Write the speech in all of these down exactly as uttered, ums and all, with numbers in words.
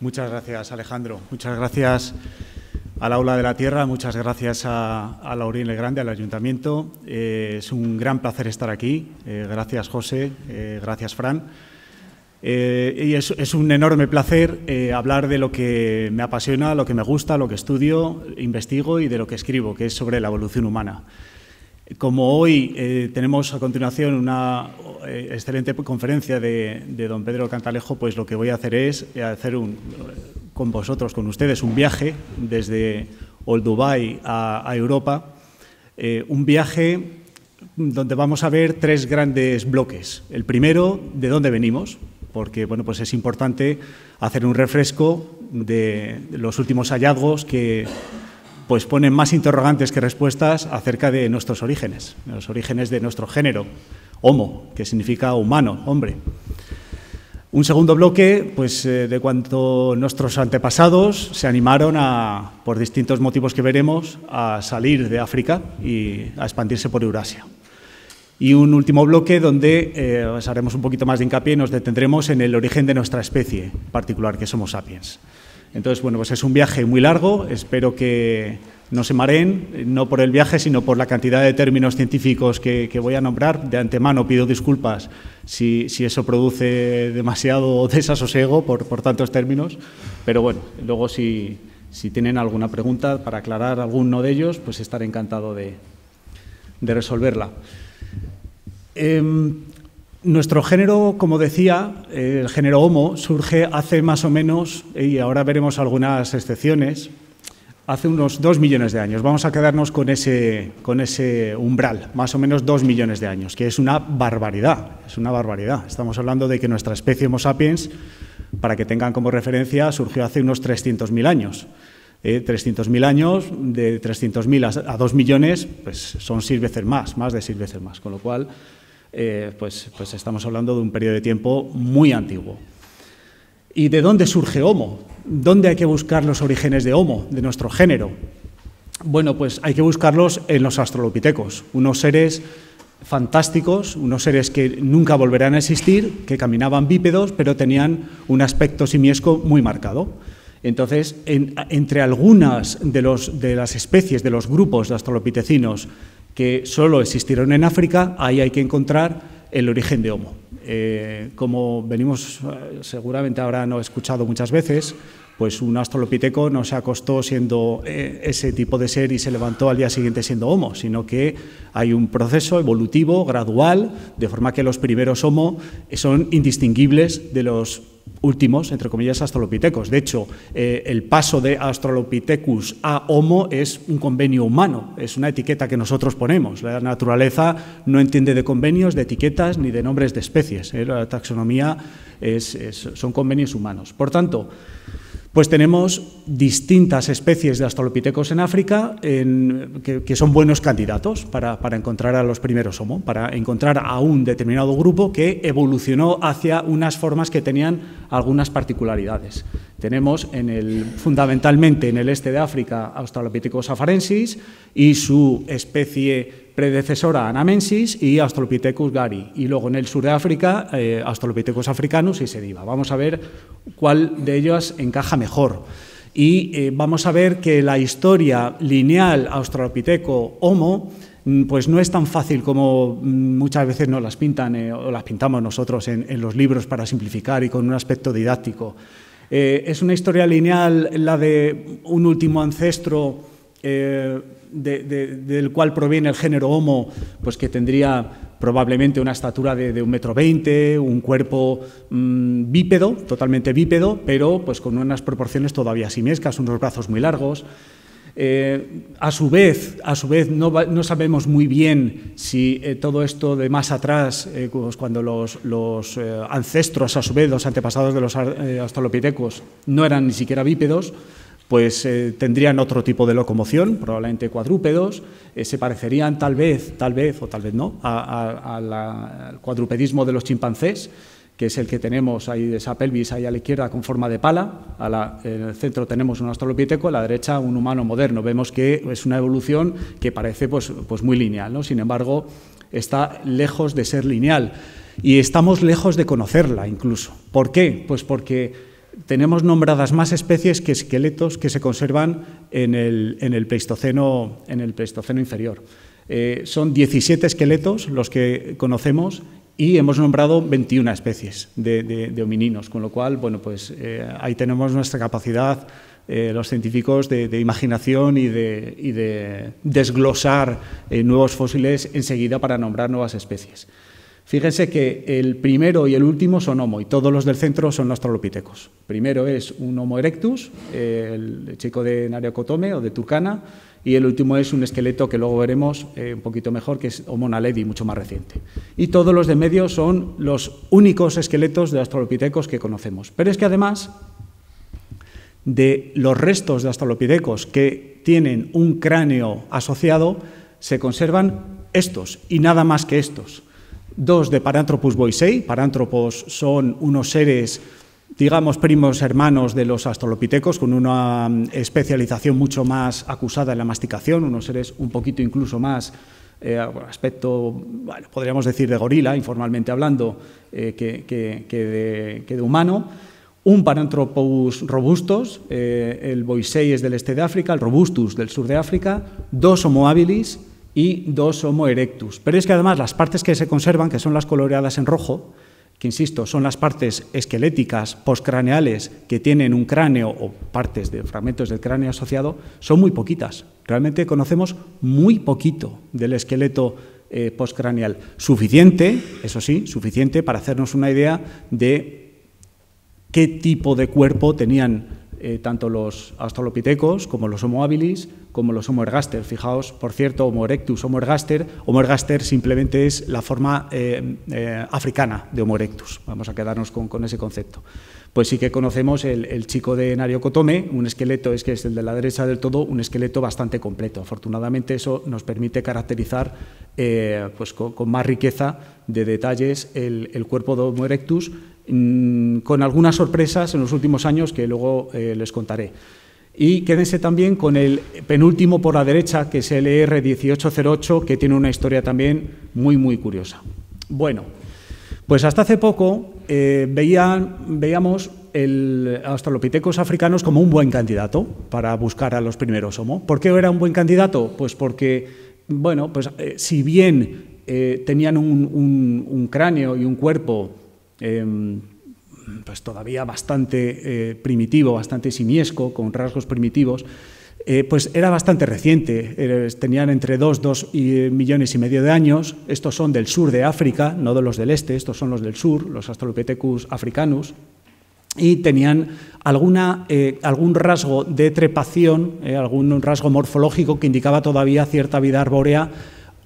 Muchas gracias, Alejandro. Muchas gracias al Aula de la Tierra, muchas gracias a, a Alhaurín el Grande, al Ayuntamiento. Eh, es un gran placer estar aquí. Eh, gracias, José. Eh, gracias, Fran. Eh, y es, es un enorme placer eh, hablar de lo que me apasiona, lo que me gusta, lo que estudio, investigo y de lo que escribo, que es sobre la evolución humana. Como hoy eh, tenemos a continuación una eh, excelente conferencia de, de don Pedro Cantalejo, pues lo que voy a hacer es hacer un, con vosotros, con ustedes, un viaje desde Olduvai a, a Europa, eh, un viaje donde vamos a ver tres grandes bloques. El primero, de dónde venimos, porque bueno, pues es importante hacer un refresco de los últimos hallazgos que pues ponen más interrogantes que respuestas acerca de nuestros orígenes, los orígenes de nuestro género, Homo, que significa humano, hombre. Un segundo bloque, pues de cuanto nuestros antepasados se animaron a, por distintos motivos que veremos, a salir de África y a expandirse por Eurasia. Y un último bloque donde eh, haremos un poquito más de hincapié y nos detendremos en el origen de nuestra especie particular, que es Homo sapiens. Entonces, bueno, pues es un viaje muy largo, espero que no se mareen, no por el viaje, sino por la cantidad de términos científicos que, que voy a nombrar. De antemano pido disculpas si, si eso produce demasiado desasosiego por, por tantos términos, pero bueno, luego si, si tienen alguna pregunta para aclarar alguno de ellos, pues estaré encantado de, de resolverla. Eh, nuestro género, como decía, eh, el género Homo, surge hace más o menos, y ahora veremos algunas excepciones, hace unos dos millones de años. Vamos a quedarnos con ese, con ese umbral, más o menos dos millones de años, que es una barbaridad, es una barbaridad. Estamos hablando de que nuestra especie Homo sapiens, para que tengan como referencia, surgió hace unos trescientos mil años. Eh, trescientos mil años, de trescientos mil a, a dos millones, pues son seis veces más, más de seis veces más, con lo cual eh, pues, pues estamos hablando de un periodo de tiempo muy antiguo. ¿Y de dónde surge Homo? ¿Dónde hay que buscar los orígenes de Homo, de nuestro género? Bueno, pues hay que buscarlos en los australopitecos, unos seres fantásticos, unos seres que nunca volverán a existir, que caminaban bípedos, pero tenían un aspecto simiesco muy marcado. Entonces, en, entre algunas de, los, de las especies, de los grupos de australopitecinos que solo existieron en África, ahí hay que encontrar el origen de Homo. Eh, como venimos, seguramente habrán escuchado muchas veces, pues un australopiteco no se acostó siendo eh, ese tipo de ser y se levantó al día siguiente siendo Homo, sino que hay un proceso evolutivo, gradual, de forma que los primeros Homo son indistinguibles de los últimos, entre comillas, australopitecos. De hecho, eh, el paso de Australopithecus a Homo es un convenio humano, es una etiqueta que nosotros ponemos. La naturaleza no entiende de convenios, de etiquetas ni de nombres de especies. ¿eh? La taxonomía es, es, son convenios humanos. Por tanto, pues tenemos distintas especies de australopitecos en África en, que, que son buenos candidatos para, para encontrar a los primeros Homo, para encontrar a un determinado grupo que evolucionó hacia unas formas que tenían algunas particularidades. Tenemos en el, fundamentalmente en el este de África, Australopithecus afarensis y su especie predecesora Anamensis y Australopithecus gari, y luego en el sur de África, eh, Australopithecus africanus y sediva. Vamos a ver cuál de ellas encaja mejor. Y eh, vamos a ver que la historia lineal australopiteco-homo pues no es tan fácil como muchas veces nos las pintan eh, o las pintamos nosotros en, en los libros para simplificar y con un aspecto didáctico. Eh, es una historia lineal la de un último ancestro eh, De, de, del cual proviene el género Homo, pues que tendría probablemente una estatura de, de un metro veinte, un cuerpo mmm, bípedo, totalmente bípedo, pero pues con unas proporciones todavía simiescas, unos brazos muy largos. Eh, a su vez, a su vez no, va, no sabemos muy bien si eh, todo esto de más atrás, eh, pues cuando los, los eh, ancestros, a su vez, los antepasados de los eh, australopitecos, no eran ni siquiera bípedos, pues eh, tendrían otro tipo de locomoción, probablemente cuadrúpedos, eh, se parecerían tal vez, tal vez o tal vez no, a, a, a la, al cuadrupedismo de los chimpancés, que es el que tenemos ahí de esa pelvis ahí a la izquierda con forma de pala. A la, en el centro tenemos un australopiteco, a la derecha un humano moderno. Vemos que es una evolución que parece pues, pues muy lineal, ¿no? Sin embargo, está lejos de ser lineal y estamos lejos de conocerla incluso. ¿Por qué? Pues porque tenemos nombradas más especies que esqueletos que se conservan en el, en el, Pleistoceno, en el Pleistoceno inferior. Eh, son diecisiete esqueletos los que conocemos y hemos nombrado veintiuna especies de, de, de homininos, con lo cual, bueno, pues eh, ahí tenemos nuestra capacidad, eh, los científicos, de, de imaginación y de, y de desglosar eh, nuevos fósiles enseguida para nombrar nuevas especies. Fíjense que el primero y el último son Homo y todos los del centro son los australopitecos. Primero es un Homo erectus, eh, el chico de Nariokotome o de Turkana, y el último es un esqueleto que luego veremos eh, un poquito mejor, que es Homo naledi, mucho más reciente. Y todos los de medio son los únicos esqueletos de australopitecos que conocemos. Pero es que además de los restos de australopitecos que tienen un cráneo asociado, se conservan estos y nada más que estos. Dos de Paranthropus boisei. Paranthropos son unos seres, digamos, primos hermanos de los australopitecos, con una especialización mucho más acusada en la masticación, unos seres un poquito incluso más, eh, aspecto, bueno, podríamos decir de gorila, informalmente hablando, eh, que, que, que, de, que de humano. Un Paranthropus robustos, eh, el boisei es del este de África, el robustus del sur de África, dos Homo habilis y dos Homo erectus. Pero es que además las partes que se conservan, que son las coloreadas en rojo, que insisto, son las partes esqueléticas postcraneales que tienen un cráneo o partes de fragmentos del cráneo asociado, son muy poquitas. Realmente conocemos muy poquito del esqueleto eh, postcraneal. Suficiente, eso sí, suficiente para hacernos una idea de qué tipo de cuerpo tenían Eh, tanto los australopitecos como los Homo habilis, como los Homo ergaster. Fijaos, por cierto, Homo erectus, Homo ergaster. Homo ergaster simplemente es la forma eh, eh, africana de Homo erectus. Vamos a quedarnos con, con ese concepto. Pues sí que conocemos el, el chico de Nariokotome, un esqueleto, es que es el de la derecha del todo, un esqueleto bastante completo. Afortunadamente eso nos permite caracterizar eh, pues con, con más riqueza de detalles el, el cuerpo de Homo erectus, con algunas sorpresas en los últimos años que luego eh, les contaré. Y quédense también con el penúltimo por la derecha, que es el E R dieciocho cero ocho, que tiene una historia también muy, muy curiosa. Bueno, pues hasta hace poco eh, veían, veíamos el australopitecos africanos como un buen candidato para buscar a los primeros Homo. ¿Por qué era un buen candidato? Pues porque, bueno, pues eh, si bien eh, tenían un, un, un cráneo y un cuerpo Eh, pues todavía bastante eh, primitivo, bastante simiesco, con rasgos primitivos, eh, pues era bastante reciente, eh, tenían entre dos, dos y, eh, millones y medio de años. Estos son del sur de África, no de los del este, estos son los del sur, los Australopithecus africanus, y tenían alguna, eh, algún rasgo de trepación, eh, algún rasgo morfológico que indicaba todavía cierta vida arbórea,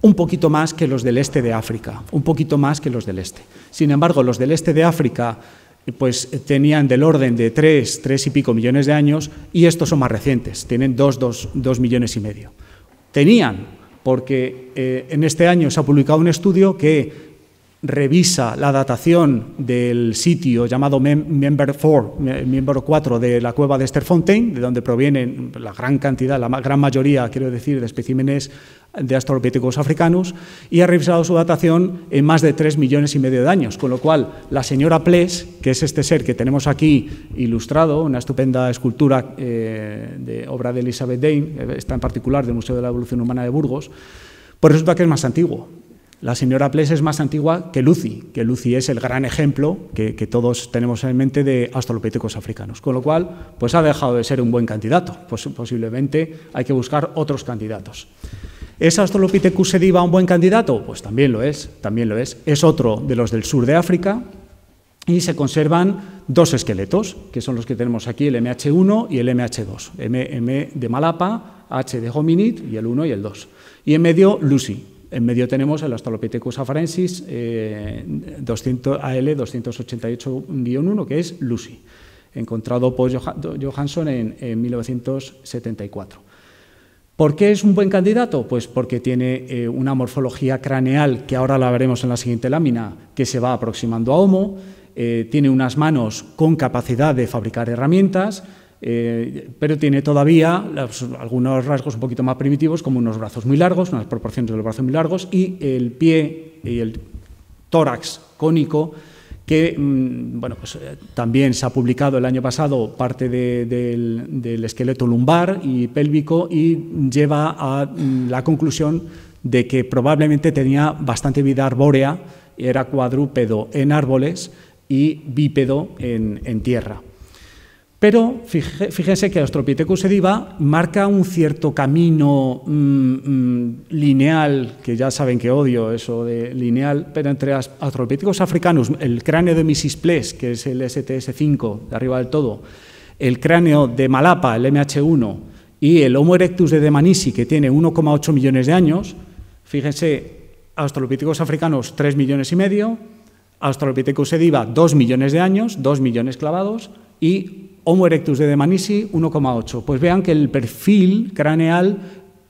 un poquito más que los del este de África, un poquito más que los del este. Sin embargo, los del este de África pues tenían del orden de tres, tres y pico millones de años, y estos son más recientes, tienen dos, dos, dos millones y medio. Tenían, porque eh, en este año se ha publicado un estudio que revisa la datación del sitio llamado Member cuatro de la cueva de Sterkfontein, de donde provienen la gran cantidad, la gran mayoría, quiero decir, de especímenes de australopithecus africanos, y ha revisado su datación en más de tres millones y medio de años, con lo cual la señora Ples, que es este ser que tenemos aquí ilustrado, una estupenda escultura eh, de obra de Elisabeth Daynès, está en particular del Museo de la Evolución Humana de Burgos, pues resulta que es más antiguo. La señora Ples es más antigua que Lucy, que Lucy es el gran ejemplo que, que todos tenemos en mente de australopithecus africanos, con lo cual pues ha dejado de ser un buen candidato, pues posiblemente hay que buscar otros candidatos. ¿Es Australopithecus sediva un buen candidato? Pues también lo es, también lo es, es otro de los del sur de África, y se conservan dos esqueletos, que son los que tenemos aquí, el M H uno y el M H dos, M, M de Malapa, H de hominid, y el uno y el dos, y en medio Lucy. En medio tenemos el Australopithecus afarensis eh, A L doscientos ochenta y ocho guion uno, que es Lucy, encontrado por Joh Johansson en, en mil novecientos setenta y cuatro. ¿Por qué es un buen candidato? Pues porque tiene eh, una morfología craneal, que ahora la veremos en la siguiente lámina, que se va aproximando a Homo, eh, tiene unas manos con capacidad de fabricar herramientas, Eh, pero tiene todavía los, algunos rasgos un poquito más primitivos, como unos brazos muy largos, unas proporciones de los brazos muy largos, y el pie y el tórax cónico, que bueno, pues, también se ha publicado el año pasado parte de, de, del, del esqueleto lumbar y pélvico y lleva a la conclusión de que probablemente tenía bastante vida arbórea, era cuadrúpedo en árboles y bípedo en, en tierra. Pero fíjense que Australopithecus sediva marca un cierto camino mmm, lineal, que ya saben que odio eso de lineal, pero entre Australopithecus africanus, el cráneo de missus Ples, que es el S T S cinco, de arriba del todo, el cráneo de Malapa, el M H uno, y el Homo erectus de Dmanisi, que tiene uno coma ocho millones de años, fíjense, Australopithecus africanos tres millones y medio, Australopithecus sediva dos millones de años, dos millones clavados, y Homo erectus de Dmanisi, uno coma ocho. Pues vean que el perfil craneal,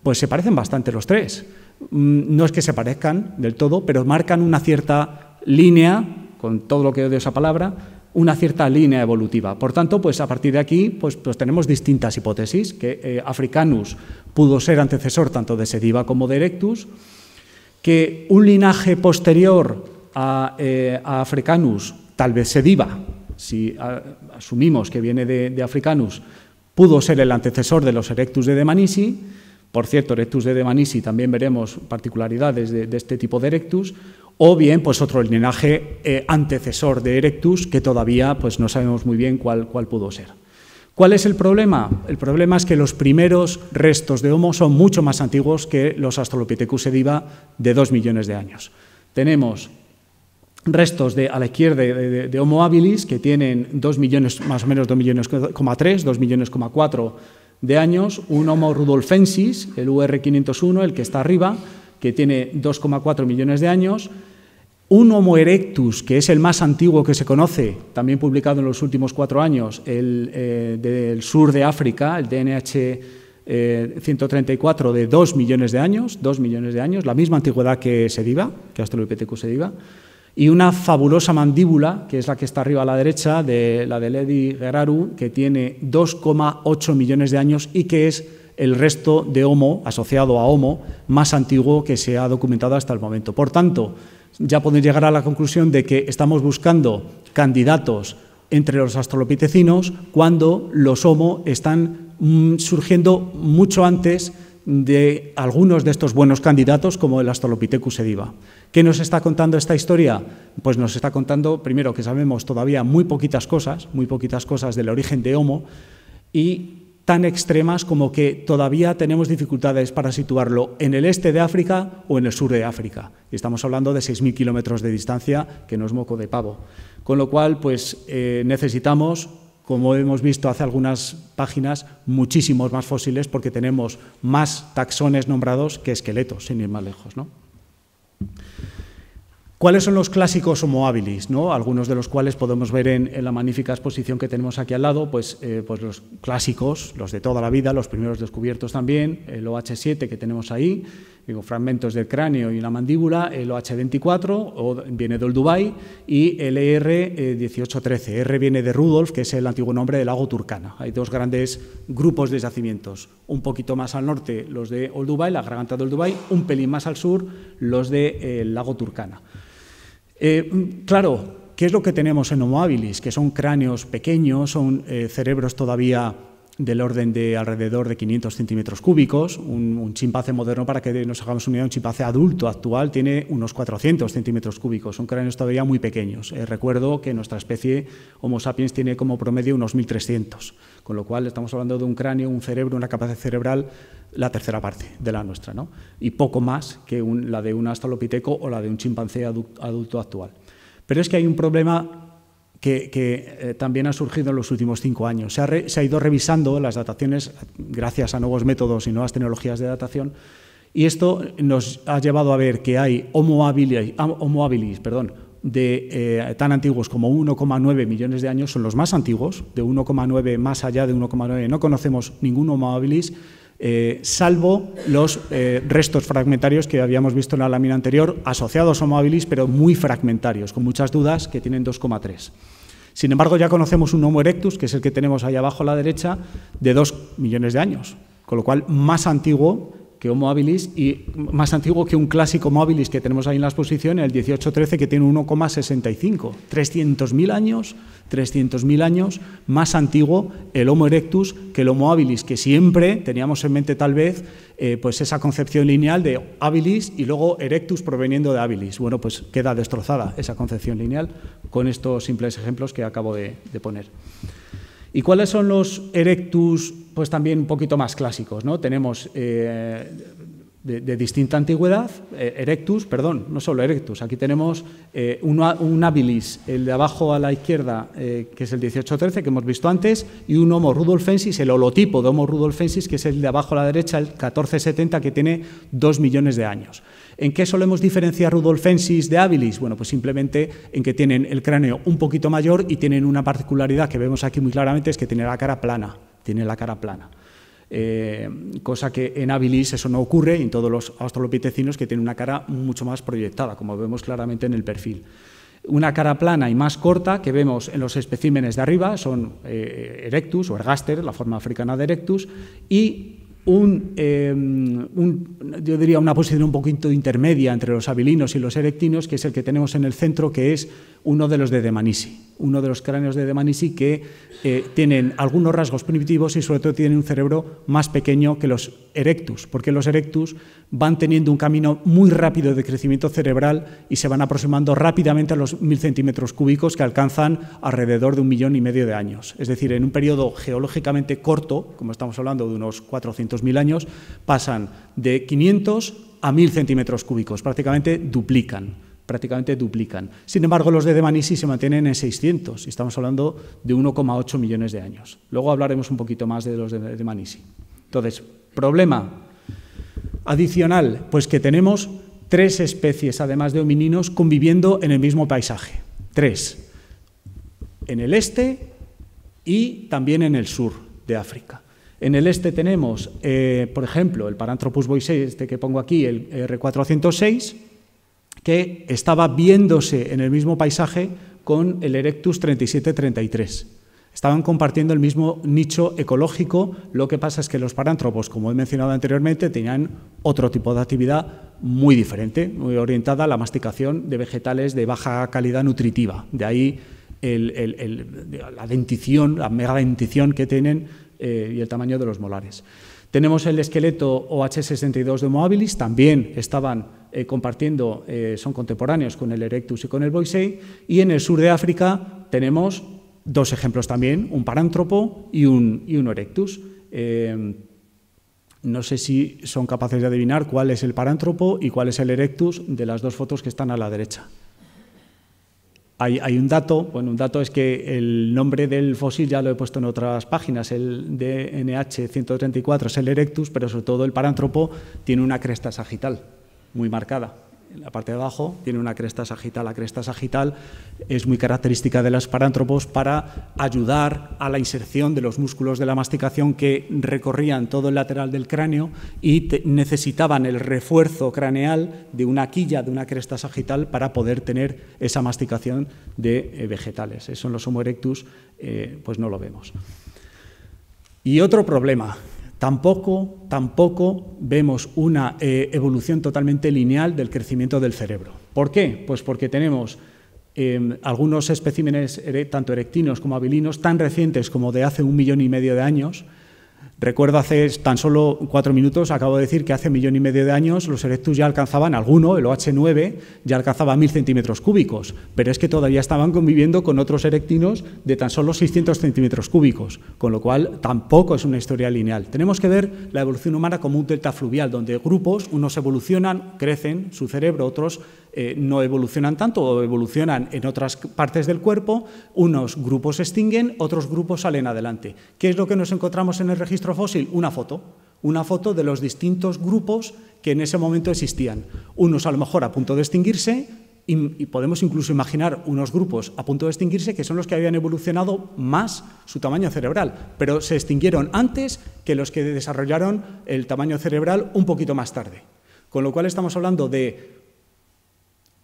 pues se parecen bastante los tres. No es que se parezcan del todo, pero marcan una cierta línea, con todo lo que odio esa palabra, una cierta línea evolutiva. Por tanto, pues a partir de aquí, pues, pues tenemos distintas hipótesis, que eh, Africanus pudo ser antecesor tanto de sediva como de erectus, que un linaje posterior a, eh, a Africanus, tal vez sediva, si asumimos que viene de, de Africanus, pudo ser el antecesor de los Erectus de Dmanisi. Por cierto, Erectus de Dmanisi también veremos particularidades de, de este tipo de Erectus, o bien pues otro linaje eh, antecesor de Erectus que todavía pues, no sabemos muy bien cuál, cuál pudo ser. ¿Cuál es el problema? El problema es que los primeros restos de Homo son mucho más antiguos que los Australopithecus sediva de dos millones de años. Tenemos restos de, a la izquierda de, de, de Homo habilis, que tienen dos millones, más o menos dos millones tres, dos millones cuatro de años, un Homo rudolfensis, el U R quinientos uno, el que está arriba, que tiene dos coma cuatro millones de años, un Homo erectus, que es el más antiguo que se conoce, también publicado en los últimos cuatro años, el eh, del sur de África, el D N H ciento treinta y cuatro, de dos millones de años, dos millones de años, la misma antigüedad que sediva, que Australopithecus sediva, y una fabulosa mandíbula, que es la que está arriba a la derecha, de la de Ledi Geraru, que tiene dos coma ocho millones de años y que es el resto de Homo, asociado a Homo, más antiguo que se ha documentado hasta el momento. Por tanto, ya podemos llegar a la conclusión de que estamos buscando candidatos entre los australopitecinos cuando los Homo están mm, surgiendo mucho antes de algunos de estos buenos candidatos, como el Australopithecus sediva. ¿Qué nos está contando esta historia? Pues nos está contando, primero, que sabemos todavía muy poquitas cosas, muy poquitas cosas del origen de Homo, y tan extremas como que todavía tenemos dificultades para situarlo en el este de África o en el sur de África. Estamos hablando de seis mil kilómetros de distancia, que no es moco de pavo. Con lo cual, pues eh, necesitamos, como hemos visto hace algunas páginas, muchísimos más fósiles, porque tenemos más taxones nombrados que esqueletos, sin ir más lejos, ¿no? ¿Cuáles son los clásicos Homo habilis, ¿no? Algunos de los cuales podemos ver en, en la magnífica exposición que tenemos aquí al lado, pues, eh, pues los clásicos, los de toda la vida, los primeros descubiertos también, el O H siete que tenemos ahí, digo, fragmentos del cráneo y la mandíbula, el O H veinticuatro, o, viene de Olduvai, y el E R dieciocho trece. R viene de Rudolf, que es el antiguo nombre del lago Turkana. Hay dos grandes grupos de yacimientos. Un poquito más al norte, los de Olduvai, la garganta de Olduvai, un pelín más al sur, los del de, eh, lago Turkana. Eh, claro, ¿qué es lo que tenemos en Homo habilis? Que son cráneos pequeños, son eh, cerebros todavía del orden de alrededor de quinientos centímetros cúbicos. Un, un chimpancé moderno, para que nos hagamos una idea, un chimpancé adulto actual tiene unos cuatrocientos centímetros cúbicos, son cráneos todavía muy pequeños. Eh, recuerdo que nuestra especie Homo sapiens tiene como promedio unos mil trescientos, con lo cual estamos hablando de un cráneo, un cerebro, una capacidad cerebral, la tercera parte de la nuestra, ¿no? Y poco más que un, la de un australopiteco o la de un chimpancé adulto actual. Pero es que hay un problema que, que eh, también ha surgido en los últimos cinco años. Se ha, re, se ha ido revisando las dataciones gracias a nuevos métodos y nuevas tecnologías de datación, y esto nos ha llevado a ver que hay Homo habilis, Homo habilis perdón, de, eh, tan antiguos como uno coma nueve millones de años, son los más antiguos, de uno coma nueve más allá de uno coma nueve no conocemos ningún Homo habilis, eh, salvo los eh, restos fragmentarios que habíamos visto en la lámina anterior, asociados a Homo habilis, pero muy fragmentarios, con muchas dudas, que tienen dos coma tres. Sin embargo, ya conocemos un Homo erectus, que es el que tenemos ahí abajo a la derecha, de dos millones de años, con lo cual más antiguo que Homo habilis y más antiguo que un clásico Homo habilis que tenemos ahí en la exposición, el dieciocho trece, que tiene uno coma sesenta y cinco. trescientos mil años, trescientos mil años más antiguo el Homo erectus que el Homo habilis, que siempre teníamos en mente tal vez eh, pues esa concepción lineal de habilis y luego erectus proveniendo de habilis. Bueno, pues queda destrozada esa concepción lineal con estos simples ejemplos que acabo de, de poner. ¿Y cuáles son los erectus pues también un poquito más clásicos, ¿no? Tenemos eh, de, de distinta antigüedad, eh, erectus, perdón, no solo erectus, aquí tenemos eh, un, un habilis, el de abajo a la izquierda, eh, que es el dieciocho trece, que hemos visto antes, y un Homo rudolfensis, el holotipo de Homo rudolfensis, que es el de abajo a la derecha, el catorce setenta, que tiene dos millones de años. ¿En qué solemos diferenciar rudolfensis de habilis? Bueno, pues simplemente en que tienen el cráneo un poquito mayor y tienen una particularidad que vemos aquí muy claramente, es que tiene la cara plana, tiene la cara plana. Eh, cosa que en habilis eso no ocurre, y en todos los australopitecinos que tienen una cara mucho más proyectada, como vemos claramente en el perfil. Una cara plana y más corta que vemos en los especímenes de arriba, son eh, erectus o ergaster, la forma africana de erectus, y Un, eh, un, yo diría una posición un poquito intermedia entre los habilinos y los erectinos, que es el que tenemos en el centro, que es uno de los de Dmanisi, uno de los cráneos de Dmanisi que eh, tienen algunos rasgos primitivos y sobre todo tienen un cerebro más pequeño que los erectus, porque los erectus van teniendo un camino muy rápido de crecimiento cerebral y se van aproximando rápidamente a los mil centímetros cúbicos que alcanzan alrededor de un millón y medio de años. Es decir, en un periodo geológicamente corto, como estamos hablando de unos cuatrocientos mil años, pasan de quinientos a mil centímetros cúbicos, prácticamente duplican, prácticamente duplican. Sin embargo, los de Dmanisi se mantienen en seiscientos, y estamos hablando de uno coma ocho millones de años. Luego hablaremos un poquito más de los de Dmanisi. Entonces, problema adicional, pues que tenemos tres especies, además de homininos, conviviendo en el mismo paisaje. Tres, en el este y también en el sur de África. En el este tenemos, eh, por ejemplo, el Paranthropus boisei, este que pongo aquí, el erre cuatrocientos seis, que estaba viéndose en el mismo paisaje con el Erectus treinta y siete treinta y tres. Estaban compartiendo el mismo nicho ecológico, lo que pasa es que los parántropos, como he mencionado anteriormente, tenían otro tipo de actividad muy diferente, muy orientada a la masticación de vegetales de baja calidad nutritiva. De ahí el, el, el, la dentición, la mega dentición que tienen, Eh, y el tamaño de los molares. Tenemos el esqueleto O H sesenta y dos de Homo habilis, también estaban eh, compartiendo, eh, son contemporáneos con el Erectus y con el Boisei, y en el sur de África tenemos dos ejemplos también, un parántropo y un, y un Erectus. Eh, no sé si son capaces de adivinar cuál es el parántropo y cuál es el Erectus de las dos fotos que están a la derecha. Hay, hay un dato, bueno, un dato es que el nombre del fósil ya lo he puesto en otras páginas, el D N H ciento treinta y cuatro es el Erectus, pero sobre todo el parántropo tiene una cresta sagital muy marcada. En la parte de abajo tiene una cresta sagital. La cresta sagital es muy característica de los parántropos para ayudar a la inserción de los músculos de la masticación que recorrían todo el lateral del cráneo y necesitaban el refuerzo craneal de una quilla, de una cresta sagital, para poder tener esa masticación de vegetales. Eso en los Homo erectus eh, pues no lo vemos. Y otro problema. Tampoco, tampoco vemos una eh, evolución totalmente lineal del crecimiento del cerebro. ¿Por qué? Pues porque tenemos eh, algunos especímenes, tanto erectinos como habilinos, tan recientes como de hace un millón y medio de años. Recuerdo hace tan solo cuatro minutos, acabo de decir que hace un millón y medio de años los erectus ya alcanzaban, alguno, el O H nueve, ya alcanzaba mil centímetros cúbicos, pero es que todavía estaban conviviendo con otros erectinos de tan solo seiscientos centímetros cúbicos, con lo cual tampoco es una historia lineal. Tenemos que ver la evolución humana como un delta fluvial, donde grupos, unos evolucionan, crecen su cerebro, otros eh, no evolucionan tanto o evolucionan en otras partes del cuerpo, unos grupos se extinguen, otros grupos salen adelante. ¿Qué es lo que nos encontramos en el registro fósil? Una foto, una foto de los distintos grupos que en ese momento existían. Unos a lo mejor a punto de extinguirse y, y podemos incluso imaginar unos grupos a punto de extinguirse que son los que habían evolucionado más su tamaño cerebral, pero se extinguieron antes que los que desarrollaron el tamaño cerebral un poquito más tarde. Con lo cual estamos hablando de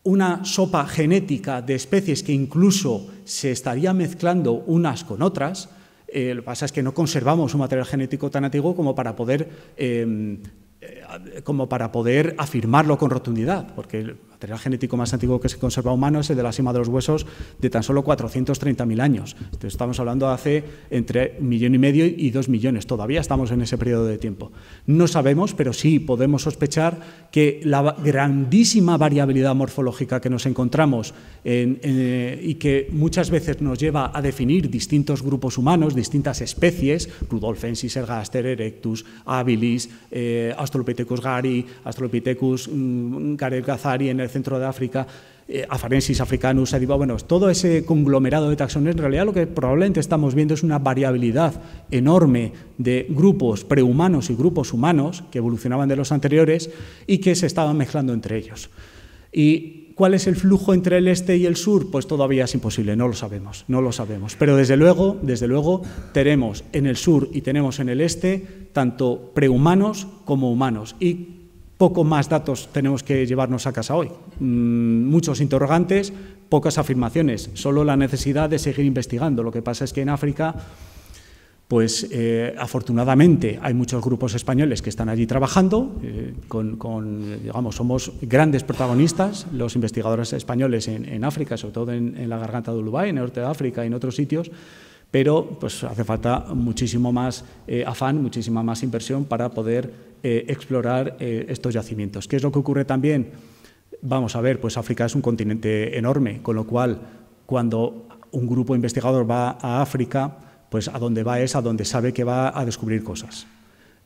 una sopa genética de especies que incluso se estaría mezclando unas con otras. Eh, lo que pasa es que no conservamos un material genético tan antiguo como para poder eh, como para poder afirmarlo con rotundidad, porque el material genético más antiguo que se conserva humano es el de la cima de los huesos, de tan solo cuatrocientos treinta mil años. Entonces, estamos hablando de hace entre un millón y medio y dos millones, todavía estamos en ese periodo de tiempo. No sabemos, pero sí podemos sospechar que la grandísima variabilidad morfológica que nos encontramos en, en, y que muchas veces nos lleva a definir distintos grupos humanos, distintas especies, Rudolfensis, Ergaster, Erectus, Habilis, eh, Australopithecus gari, Australopithecus mm, Garel-Gazari en el centro de África, eh, Afarensis africanus, Adiba, bueno, todo ese conglomerado de taxones, en realidad lo que probablemente estamos viendo es una variabilidad enorme de grupos prehumanos y grupos humanos que evolucionaban de los anteriores y que se estaban mezclando entre ellos. Y ¿cuál es el flujo entre el este y el sur? Pues todavía es imposible, no lo sabemos, no lo sabemos. Pero desde luego, desde luego, tenemos en el sur y tenemos en el este tanto prehumanos como humanos. Y poco más datos tenemos que llevarnos a casa hoy. Mm, muchos interrogantes, pocas afirmaciones, solo la necesidad de seguir investigando. Lo que pasa es que en África, pues eh, afortunadamente hay muchos grupos españoles que están allí trabajando, eh, con, con, digamos, somos grandes protagonistas, los investigadores españoles en, en África, sobre todo en, en la garganta de Olduvai, en el norte de África y en otros sitios, pero pues hace falta muchísimo más eh, afán, muchísima más inversión para poder eh, explorar eh, estos yacimientos. ¿Qué es lo que ocurre también? Vamos a ver, pues África es un continente enorme, con lo cual cuando un grupo investigador va a África, pues a donde va es a donde sabe que va a descubrir cosas.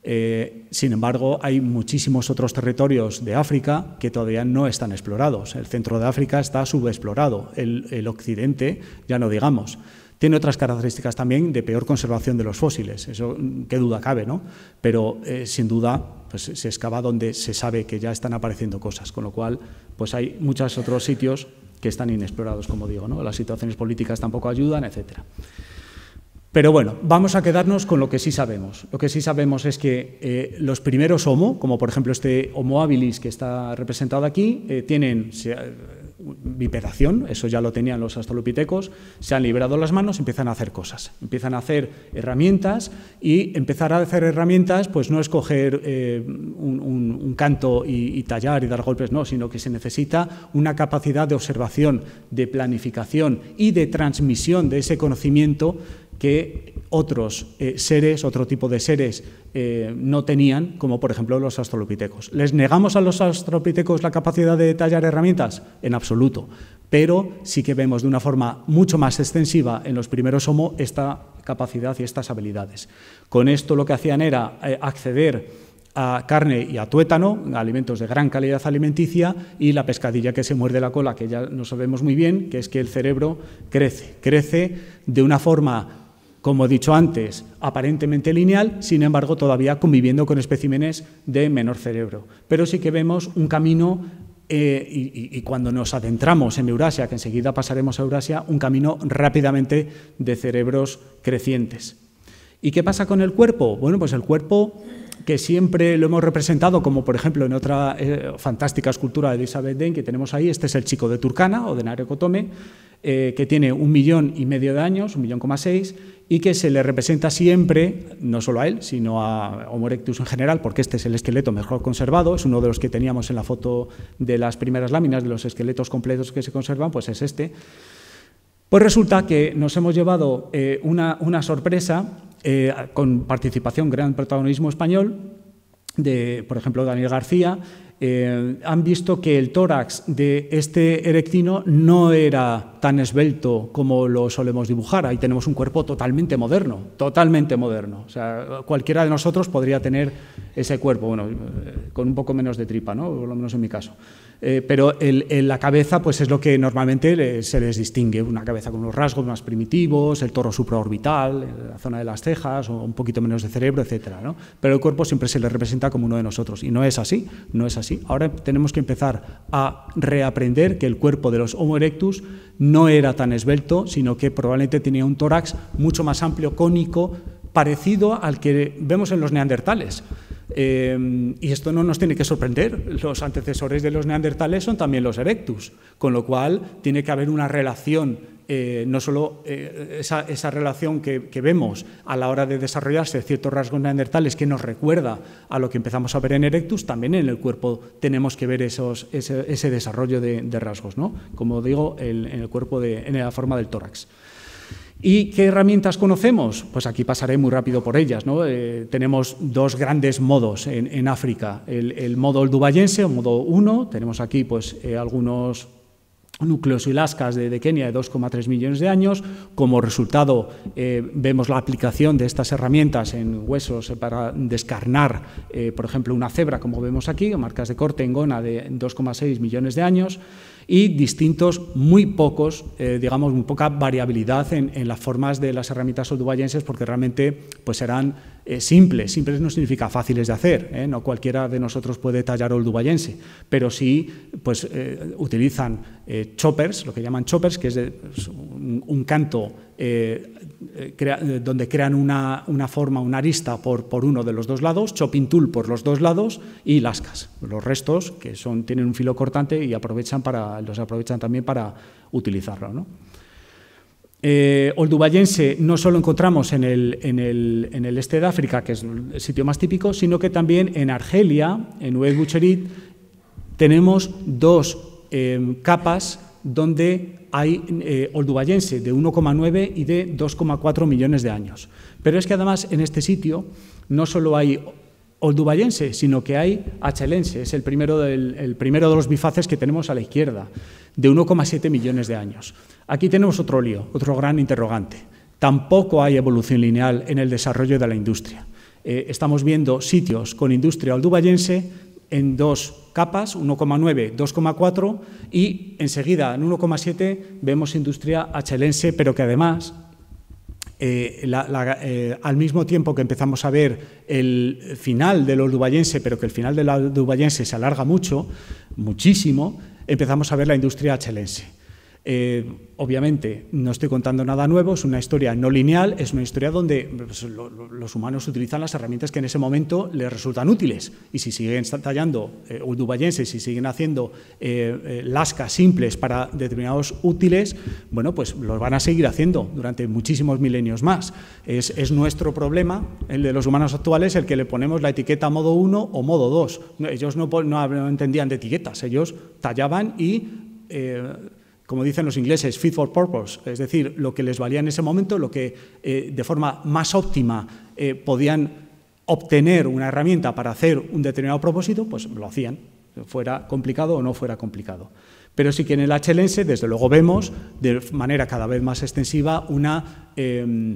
Eh, sin embargo, hay muchísimos otros territorios de África que todavía no están explorados. El centro de África está subexplorado, el, el occidente ya no digamos. Tiene otras características también de peor conservación de los fósiles, eso qué duda cabe, ¿no? Pero eh, sin duda pues, se excava donde se sabe que ya están apareciendo cosas, con lo cual pues hay muchos otros sitios que están inexplorados, como digo, ¿no? Las situaciones políticas tampoco ayudan, etcétera. Pero bueno, vamos a quedarnos con lo que sí sabemos. Lo que sí sabemos es que eh, los primeros Homo, como por ejemplo este Homo habilis que está representado aquí, eh, tienen se, bipedalización, eso ya lo tenían los australopitecos, se han liberado las manos, empiezan a hacer cosas, empiezan a hacer herramientas y empezar a hacer herramientas pues no es coger eh, un, un, un canto y, y tallar y dar golpes, no, sino que se necesita una capacidad de observación, de planificación y de transmisión de ese conocimiento que otros eh, seres, otro tipo de seres eh, no tenían, como por ejemplo los australopitecos. ¿Les negamos a los australopitecos la capacidad de tallar herramientas? En absoluto, pero sí que vemos de una forma mucho más extensiva en los primeros Homo esta capacidad y estas habilidades. Con esto lo que hacían era eh, acceder a carne y a tuétano, alimentos de gran calidad alimenticia, y la pescadilla que se muerde la cola, que ya no sabemos muy bien, que es que el cerebro crece, crece de una forma, como he dicho antes, aparentemente lineal, sin embargo todavía conviviendo con especímenes de menor cerebro. Pero sí que vemos un camino, eh, y, y cuando nos adentramos en Eurasia, que enseguida pasaremos a Eurasia, un camino rápidamente de cerebros crecientes. ¿Y qué pasa con el cuerpo? Bueno, pues el cuerpo, que siempre lo hemos representado, como por ejemplo en otra eh, fantástica escultura de Elisabeth Daynès que tenemos ahí, este es el chico de Turkana o de Nariokotome, eh, que tiene un millón y medio de años, un millón coma seis, y que se le representa siempre, no solo a él, sino a Homo erectus en general, porque este es el esqueleto mejor conservado, es uno de los que teníamos en la foto de las primeras láminas, de los esqueletos completos que se conservan, pues es este. Pues resulta que nos hemos llevado eh, una, una sorpresa, Eh, con participación, gran protagonismo español, de, por ejemplo, Daniel García, eh, han visto que el tórax de este erectino no era tan esbelto como lo solemos dibujar. Ahí tenemos un cuerpo totalmente moderno, totalmente moderno. O sea, cualquiera de nosotros podría tener ese cuerpo, bueno, con un poco menos de tripa, ¿no? Por lo menos en mi caso. Eh, pero el, el, la cabeza pues es lo que normalmente le, se les distingue, una cabeza con unos rasgos más primitivos, el toro supraorbital, la zona de las cejas, o un poquito menos de cerebro, etcétera, ¿no? Pero el cuerpo siempre se le representa como uno de nosotros, y no es así, no es así. Ahora tenemos que empezar a reaprender que el cuerpo de los Homo erectus no era tan esbelto, sino que probablemente tenía un tórax mucho más amplio, cónico, parecido al que vemos en los neandertales. Eh, y esto no nos tiene que sorprender, los antecesores de los neandertales son también los erectus, con lo cual tiene que haber una relación eh, no solo eh, esa, esa relación que, que vemos a la hora de desarrollarse ciertos rasgos neandertales que nos recuerda a lo que empezamos a ver en Erectus, también en el cuerpo tenemos que ver esos, ese, ese desarrollo de, de rasgos, ¿no? Como digo, el, en el cuerpo, de, en la forma del tórax. ¿Y qué herramientas conocemos? Pues aquí pasaré muy rápido por ellas, ¿no? Eh, tenemos dos grandes modos en, en África, el, el modo olduvayense, o modo uno, tenemos aquí pues, eh, algunos núcleos y lascas de, de Kenia de dos coma tres millones de años, como resultado eh, vemos la aplicación de estas herramientas en huesos para descarnar, eh, por ejemplo, una cebra, como vemos aquí, marcas de corte en gona de dos coma seis millones de años, y distintos, muy pocos, eh, digamos, muy poca variabilidad en, en las formas de las herramientas olduvayenses, porque realmente pues serán eh, simples. Simples no significa fáciles de hacer, ¿eh? No cualquiera de nosotros puede tallar olduvayense, pero sí pues, eh, utilizan eh, choppers, lo que llaman choppers, que es, de, es un, un canto eh, crea, donde crean una, una forma, una arista por, por uno de los dos lados, chopping tool por los dos lados y lascas. Los restos, que son, tienen un filo cortante y aprovechan para los aprovechan también para utilizarlo, ¿no? Eh, olduvayense no solo encontramos en el, en, el, en el este de África, que es el sitio más típico, sino que también en Argelia, en Oued Boucherit, tenemos dos eh, capas donde hay eh, olduvayense de uno coma nueve y de dos coma cuatro millones de años. Pero es que además en este sitio no solo hay olduvayense, sino que hay achelense, es el primero, del, el primero de los bifaces que tenemos a la izquierda, de uno coma siete millones de años. Aquí tenemos otro lío, otro gran interrogante. Tampoco hay evolución lineal en el desarrollo de la industria. Eh, estamos viendo sitios con industria olduvayense en dos capas, uno coma nueve, dos coma cuatro, y enseguida en uno coma siete vemos industria achelense, pero que además... Eh, la, la, eh, al mismo tiempo que empezamos a ver el final del olduvayense, pero que el final del olduvayense se alarga mucho, muchísimo, empezamos a ver la industria achelense. Eh, obviamente no estoy contando nada nuevo, es una historia no lineal, es una historia donde pues, lo, lo, los humanos utilizan las herramientas que en ese momento les resultan útiles, y si siguen tallando eh, olduvayenses, si siguen haciendo eh, eh, lascas simples para determinados útiles, bueno, pues los van a seguir haciendo durante muchísimos milenios más. Es, es nuestro problema, el de los humanos actuales, el que le ponemos la etiqueta modo uno o modo dos. Ellos no, no, no entendían de etiquetas, ellos tallaban y... Eh, como dicen los ingleses, fit for purpose, es decir, lo que les valía en ese momento, lo que eh, de forma más óptima eh, podían obtener una herramienta para hacer un determinado propósito, pues lo hacían, fuera complicado o no fuera complicado. Pero sí que en el achelense, desde luego, vemos de manera cada vez más extensiva una eh,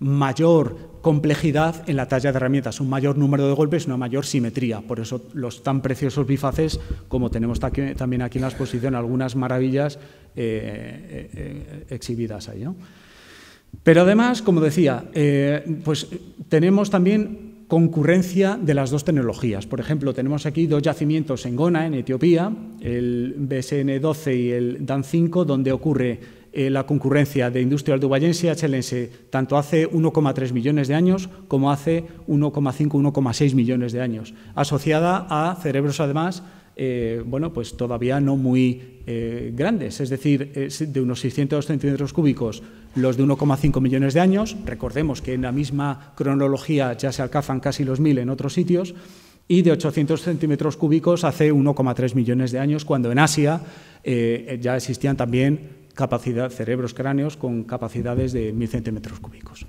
mayor complejidad en la talla de herramientas, un mayor número de golpes, una mayor simetría. Por eso los tan preciosos bifaces, como tenemos también aquí en la exposición, algunas maravillas eh, eh, exhibidas ahí, ¿no? Pero además, como decía, eh, pues tenemos también concurrencia de las dos tecnologías. Por ejemplo, tenemos aquí dos yacimientos en Gona, en Etiopía, el B S N doce y el D A N cinco, donde ocurre Eh, la concurrencia de industria olduvayense y achelense, tanto hace uno coma tres millones de años como hace uno coma cinco, uno coma seis millones de años, asociada a cerebros además eh, bueno, pues todavía no muy eh, grandes, es decir, eh, de unos seiscientos centímetros cúbicos los de uno coma cinco millones de años, recordemos que en la misma cronología ya se alcanzan casi los mil en otros sitios, y de ochocientos centímetros cúbicos hace uno coma tres millones de años, cuando en Asia eh, ya existían también capacidad, cerebros, cráneos con capacidades de mil centímetros cúbicos.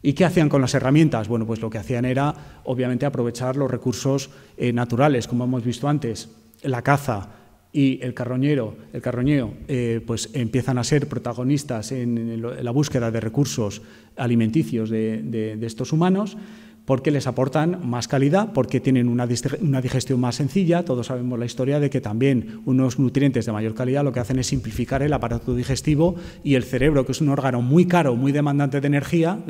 ¿Y qué hacían con las herramientas? Bueno, pues lo que hacían era, obviamente, aprovechar los recursos eh, naturales, como hemos visto antes, la caza y el carroñero, el carroñeo, eh, pues empiezan a ser protagonistas en, en la búsqueda de recursos alimenticios de, de, de estos humanos, porque les aportan más calidad, porque tienen una digestión más sencilla. Todos sabemos la historia de que también unos nutrientes de mayor calidad lo que hacen es simplificar el aparato digestivo, y el cerebro, que es un órgano muy caro, muy demandante de energía,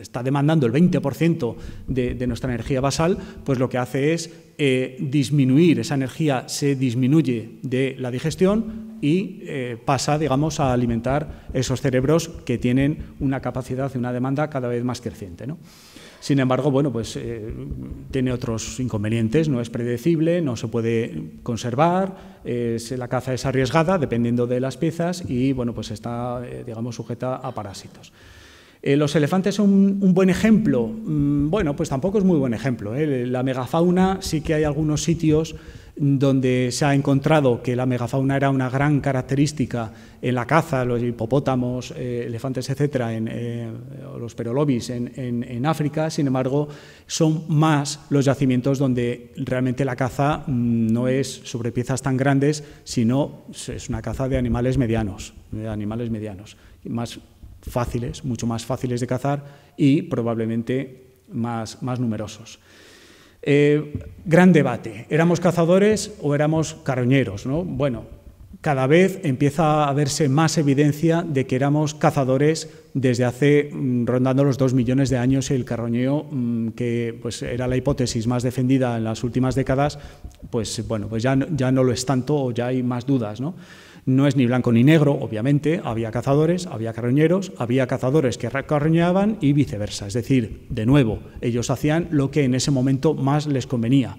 está demandando el veinte por ciento de, de nuestra energía basal, pues lo que hace es eh, disminuir, esa energía se disminuye de la digestión y eh, pasa, digamos, a alimentar esos cerebros que tienen una capacidad y una demanda cada vez más creciente, ¿no? Sin embargo, bueno, pues eh, tiene otros inconvenientes, no es predecible, no se puede conservar, eh, la caza es arriesgada dependiendo de las piezas y, bueno, pues está, eh, digamos, sujeta a parásitos. Eh, los elefantes son un, un buen ejemplo. Mm, bueno, pues tampoco es muy buen ejemplo, ¿eh? La megafauna, sí que hay algunos sitios donde se ha encontrado que la megafauna era una gran característica en la caza, los hipopótamos, eh, elefantes, etcétera, en, eh, los perolobis en, en, en África. Sin embargo, son más los yacimientos donde realmente la caza no es sobre piezas tan grandes, sino es una caza de animales medianos, de animales medianos, más fáciles, mucho más fáciles de cazar y probablemente más, más numerosos. Eh, gran debate, ¿éramos cazadores o éramos carroñeros, ¿no? Bueno, cada vez empieza a verse más evidencia de que éramos cazadores desde hace mm, rondando los dos millones de años. El carroñeo, mm, que pues, era la hipótesis más defendida en las últimas décadas, pues bueno, pues ya, ya no lo es tanto o ya hay más dudas, ¿no? No es ni blanco ni negro, obviamente, había cazadores, había carroñeros, había cazadores que carroñaban y viceversa. Es decir, de nuevo, ellos hacían lo que en ese momento más les convenía.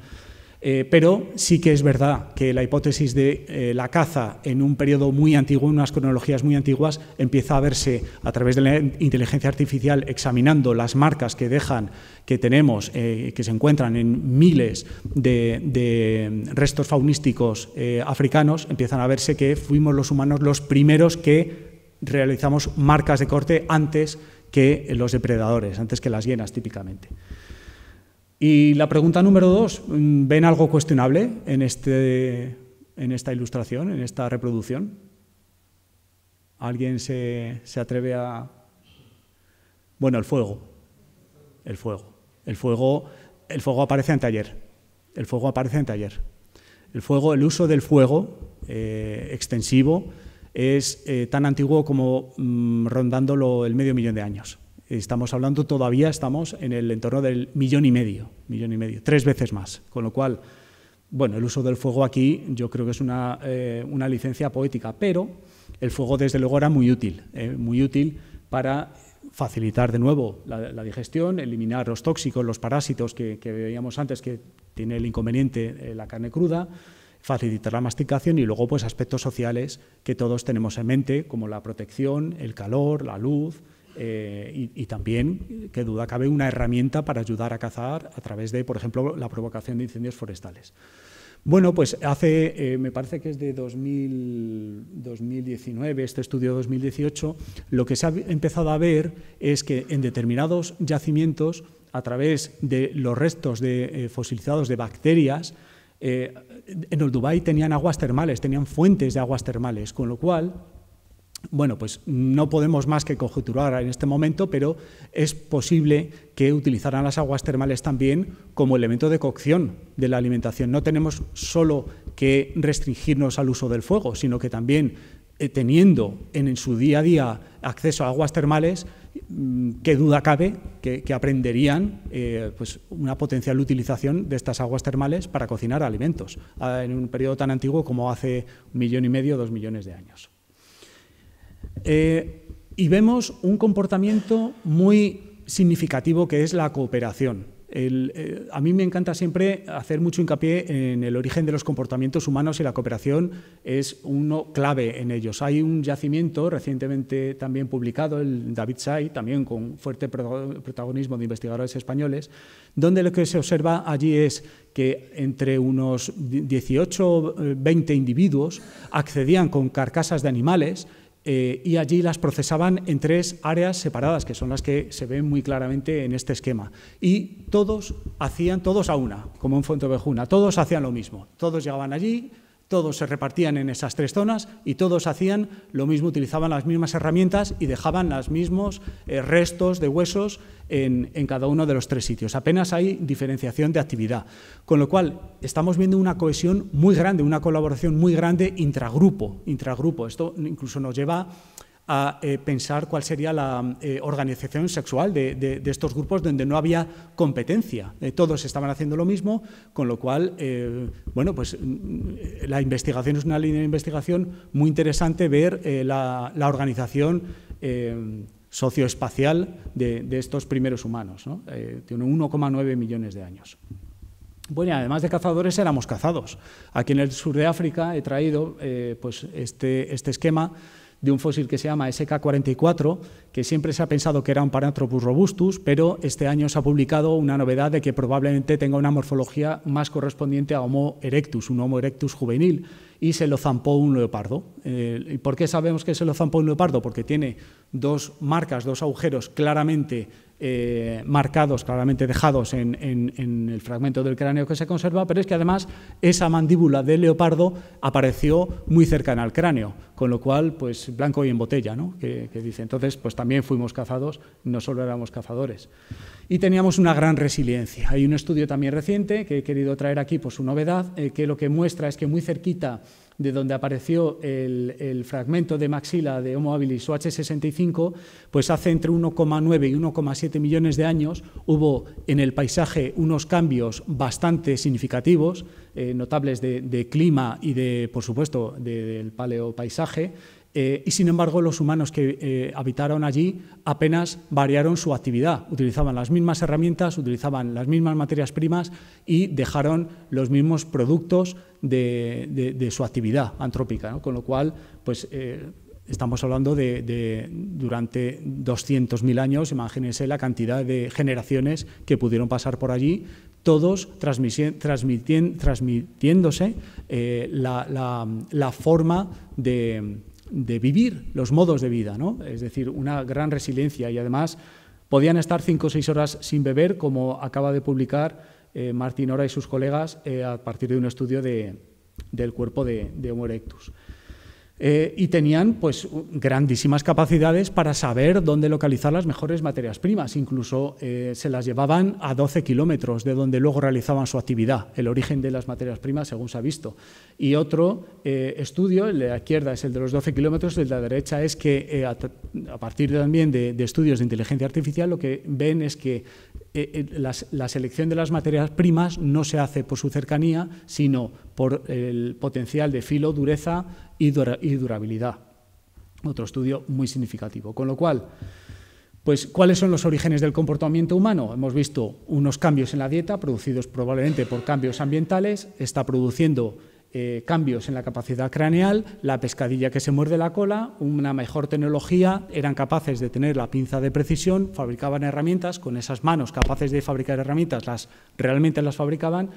Eh, pero sí que es verdad que la hipótesis de eh, la caza en un periodo muy antiguo, en unas cronologías muy antiguas, empieza a verse a través de la inteligencia artificial examinando las marcas que dejan, que tenemos, eh, que se encuentran en miles de, de restos faunísticos eh, africanos. Empiezan a verse que fuimos los humanos los primeros que realizamos marcas de corte antes que los depredadores, antes que las hienas típicamente. Y la pregunta número dos, ¿ven algo cuestionable en, este, en esta ilustración, en esta reproducción? ¿Alguien se, se atreve a...? Bueno, el fuego. El fuego. El fuego, el fuego aparece anteayer. El fuego aparece anteayer. El fuego, el uso del fuego eh, extensivo es eh, tan antiguo como mm, rondándolo el medio millón de años. Estamos hablando, todavía estamos en el entorno del millón y medio, millón y medio, tres veces más. Con lo cual, bueno, el uso del fuego aquí yo creo que es una, eh, una licencia poética, pero el fuego desde luego era muy útil, eh, muy útil para facilitar de nuevo la, la digestión, eliminar los tóxicos, los parásitos que, que veíamos antes, que tiene el inconveniente eh, la carne cruda, facilitar la masticación y luego pues aspectos sociales que todos tenemos en mente, como la protección, el calor, la luz. Eh, y, y también, qué duda cabe, una herramienta para ayudar a cazar a través de, por ejemplo, la provocación de incendios forestales. Bueno, pues hace, eh, me parece que es de dos mil, dos mil diecinueve, este estudio dos mil dieciocho, lo que se ha empezado a ver es que en determinados yacimientos, a través de los restos de, eh, fosilizados de bacterias, eh, en Olduvai tenían aguas termales, tenían fuentes de aguas termales, con lo cual... Bueno, pues no podemos más que conjeturar en este momento, pero es posible que utilizaran las aguas termales también como elemento de cocción de la alimentación. No tenemos solo que restringirnos al uso del fuego, sino que también eh, teniendo en, en su día a día acceso a aguas termales, qué duda cabe que, que aprenderían eh, pues una potencial utilización de estas aguas termales para cocinar alimentos eh, en un periodo tan antiguo como hace un millón y medio, dos millones de años. Eh, y vemos un comportamiento muy significativo que es la cooperación. El, eh, a mí me encanta siempre hacer mucho hincapié en el origen de los comportamientos humanos y la cooperación es uno clave en ellos. Hay un yacimiento recientemente también publicado, el David Say, también con fuerte protagonismo de investigadores españoles, donde lo que se observa allí es que entre unos dieciocho o veinte individuos accedían con carcasas de animales Eh, y allí las procesaban en tres áreas separadas, que son las que se ven muy claramente en este esquema. Y todos hacían, todos a una, como en Fuentovejuna, todos hacían lo mismo. Todos llegaban allí, todos se repartían en esas tres zonas y todos hacían lo mismo, utilizaban las mismas herramientas y dejaban los mismos eh, restos de huesos en, en cada uno de los tres sitios. Apenas hay diferenciación de actividad. Con lo cual, estamos viendo una cohesión muy grande, una colaboración muy grande intragrupo. intragrupo. Esto incluso nos lleva a eh, pensar cuál sería la eh, organización sexual de, de, de estos grupos donde no había competencia. Eh, todos estaban haciendo lo mismo, con lo cual, eh, bueno, pues la investigación es una línea de investigación muy interesante, ver eh, la, la organización eh, socioespacial de, de estos primeros humanos, ¿no? Eh, tiene uno coma nueve millones de años. Bueno, y además de cazadores, éramos cazados. Aquí en el sur de África he traído eh, pues este, este esquema de un fósil que se llama S K cuarenta y cuatro, que siempre se ha pensado que era un Paranthropus robustus, pero este año se ha publicado una novedad de que probablemente tenga una morfología más correspondiente a Homo erectus, un Homo erectus juvenil, y se lo zampó un leopardo. Eh, ¿Y por qué sabemos que se lo zampó un leopardo? Porque tiene dos marcas, dos agujeros claramente eh, marcados, claramente dejados en, en, en el fragmento del cráneo que se conserva, pero es que además esa mandíbula del leopardo apareció muy cercana al cráneo, con lo cual, pues blanco y en botella, ¿no? Que, que dice. Entonces, pues también fuimos cazados, no solo éramos cazadores. Y teníamos una gran resiliencia. Hay un estudio también reciente que he querido traer aquí por su novedad, eh, que lo que muestra es que muy cerquita de donde apareció el, el fragmento de maxila de Homo habilis o H sesenta y cinco, pues hace entre uno coma nueve y uno coma siete millones de años hubo en el paisaje unos cambios bastante significativos, eh, notables de, de clima y, de, por supuesto, de, del paleopaisaje, eh, y sin embargo los humanos que eh, habitaron allí apenas variaron su actividad, utilizaban las mismas herramientas, utilizaban las mismas materias primas y dejaron los mismos productos De, de, de su actividad antrópica, ¿no? Con lo cual, pues eh, estamos hablando de, de durante doscientos mil años, imagínense la cantidad de generaciones que pudieron pasar por allí, todos transmiti transmiti transmitiéndose eh, la, la, la forma de, de vivir, los modos de vida, ¿no? Es decir, una gran resiliencia y además podían estar cinco o seis horas sin beber, como acaba de publicar Eh, Martín Ora y sus colegas eh, a partir de un estudio de, del cuerpo de, de Homo erectus. Eh, y tenían pues grandísimas capacidades para saber dónde localizar las mejores materias primas, incluso eh, se las llevaban a doce kilómetros de donde luego realizaban su actividad, el origen de las materias primas según se ha visto. Y otro eh, estudio, el de la izquierda es el de los doce kilómetros, el de la derecha es que eh, a, a partir también de, de estudios de inteligencia artificial lo que ven es que eh, la, la selección de las materias primas no se hace por su cercanía, sino por el potencial de filo, dureza y durabilidad. Otro estudio muy significativo. Con lo cual, pues, ¿cuáles son los orígenes del comportamiento humano? Hemos visto unos cambios en la dieta, producidos probablemente por cambios ambientales, está produciendo eh, cambios en la capacidad craneal, la pescadilla que se muerde la cola, una mejor tecnología, eran capaces de tener la pinza de precisión, fabricaban herramientas, con esas manos capaces de fabricar herramientas, las realmente las fabricaban,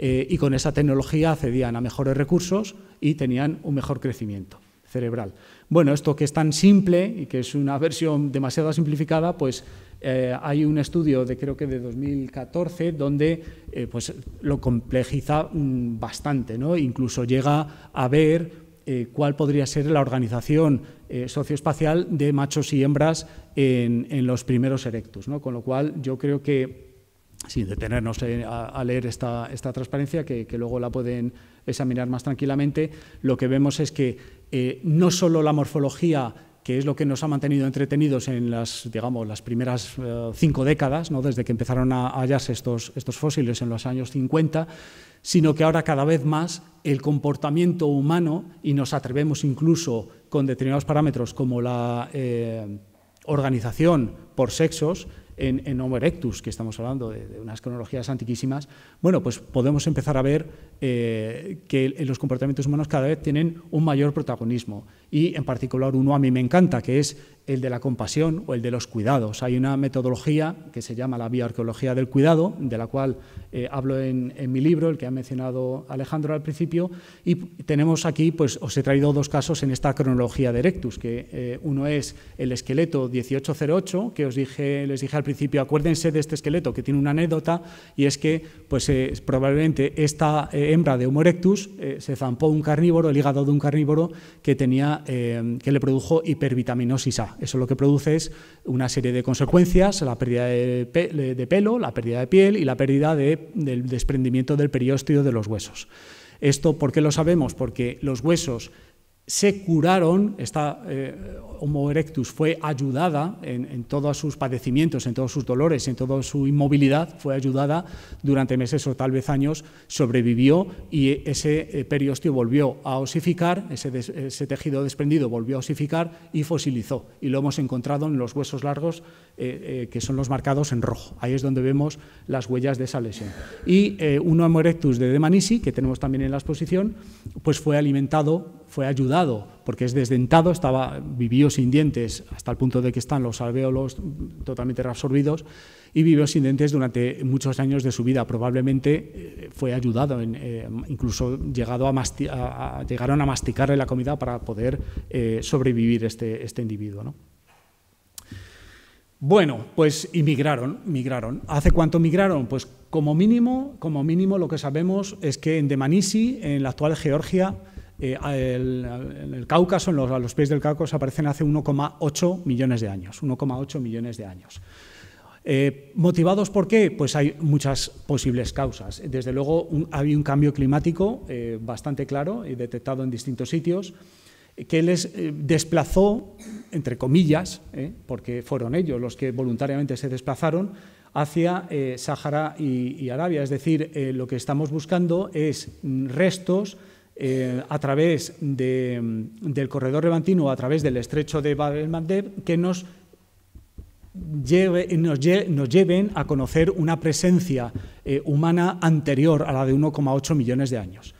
Eh, y con esa tecnología accedían a mejores recursos y tenían un mejor crecimiento cerebral. Bueno, esto que es tan simple y que es una versión demasiado simplificada, pues eh, hay un estudio de creo que de dos mil catorce donde eh, pues, lo complejiza um, bastante, ¿no? Incluso llega a ver eh, cuál podría ser la organización eh, socioespacial de machos y hembras en, en los primeros erectus, ¿no? Con lo cual yo creo que sin detenernos a leer esta, esta transparencia, que, que luego la pueden examinar más tranquilamente, lo que vemos es que eh, no solo la morfología, que es lo que nos ha mantenido entretenidos en las, digamos, las primeras eh, cinco décadas, ¿no? Desde que empezaron a hallarse estos, estos fósiles en los años cincuenta, sino que ahora cada vez más el comportamiento humano, y nos atrevemos incluso con determinados parámetros como la eh, organización por sexos, En, en Homo erectus, que estamos hablando de, de unas cronologías antiquísimas, bueno, pues podemos empezar a ver eh, que los comportamientos humanos cada vez tienen un mayor protagonismo y, en particular, uno a mí me encanta, que es el de la compasión o el de los cuidados. Hay una metodología que se llama la bioarqueología del cuidado, de la cual eh, hablo en, en mi libro, el que ha mencionado Alejandro al principio, y tenemos aquí, pues os he traído dos casos en esta cronología de erectus, que eh, uno es el esqueleto dieciocho cero ocho, que os dije, les dije al principio, acuérdense de este esqueleto que tiene una anécdota y es que pues, eh, probablemente esta eh, hembra de Homo erectus eh, se zampó un carnívoro, el hígado de un carnívoro que, tenía, eh, que le produjo hipervitaminosis A. Eso lo que produce es una serie de consecuencias, la pérdida de, pe de pelo, la pérdida de piel y la pérdida de, del desprendimiento del periósteo de los huesos. Esto, ¿por qué lo sabemos? Porque los huesos se curaron, esta eh, Homo erectus fue ayudada en, en todos sus padecimientos, en todos sus dolores, en toda su inmovilidad, fue ayudada durante meses o tal vez años, sobrevivió y ese eh, periósteo volvió a osificar, ese, des, ese tejido desprendido volvió a osificar y fosilizó. Y lo hemos encontrado en los huesos largos, eh, eh, que son los marcados en rojo. Ahí es donde vemos las huellas de esa lesión. Y eh, un Homo erectus de Dmanisi, que tenemos también en la exposición, pues fue alimentado, fue ayudado, porque es desdentado, estaba, vivió sin dientes hasta el punto de que están los alvéolos totalmente reabsorbidos y vivió sin dientes durante muchos años de su vida. Probablemente fue ayudado, en, eh, incluso llegado a masti a, a, llegaron a masticarle la comida para poder eh, sobrevivir este, este individuo, ¿no? Bueno, pues y migraron, migraron. ¿Hace cuánto migraron? Pues como mínimo, como mínimo lo que sabemos es que en Dmanisi, en la actual Georgia, Eh, el, en el Cáucaso, en los, a los pies del Cáucaso, aparecen hace uno coma ocho millones de años. uno coma ocho millones de años. Eh, ¿Motivados por qué? Pues hay muchas posibles causas. Desde luego, un, hay un cambio climático eh, bastante claro y detectado en distintos sitios que les eh, desplazó, entre comillas, eh, porque fueron ellos los que voluntariamente se desplazaron, hacia eh, Sáhara y, y Arabia. Es decir, eh, lo que estamos buscando es restos Eh, a través de, del corredor levantino, a través del estrecho de Bab el-Mandeb, que nos, lleve, nos, lle, nos lleven a conocer una presencia eh, humana anterior a la de uno coma ocho millones de años.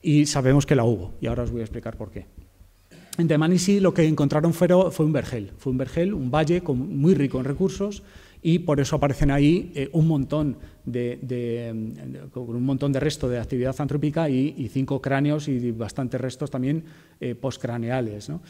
Y sabemos que la hubo, y ahora os voy a explicar por qué. En Dmanisi lo que encontraron fue, fue un vergel, fue un vergel, un valle con, muy rico en recursos, y por eso aparecen ahí eh, un montón de, de, de, un montón de resto de actividad antrópica y, y cinco cráneos y bastantes restos también eh, postcraneales, ¿no?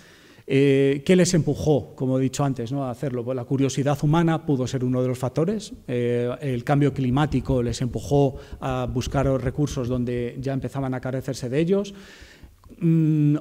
Eh, ¿Qué les empujó, como he dicho antes, ¿no?, a hacerlo? Pues la curiosidad humana pudo ser uno de los factores, eh, el cambio climático les empujó a buscar recursos donde ya empezaban a carecerse de ellos.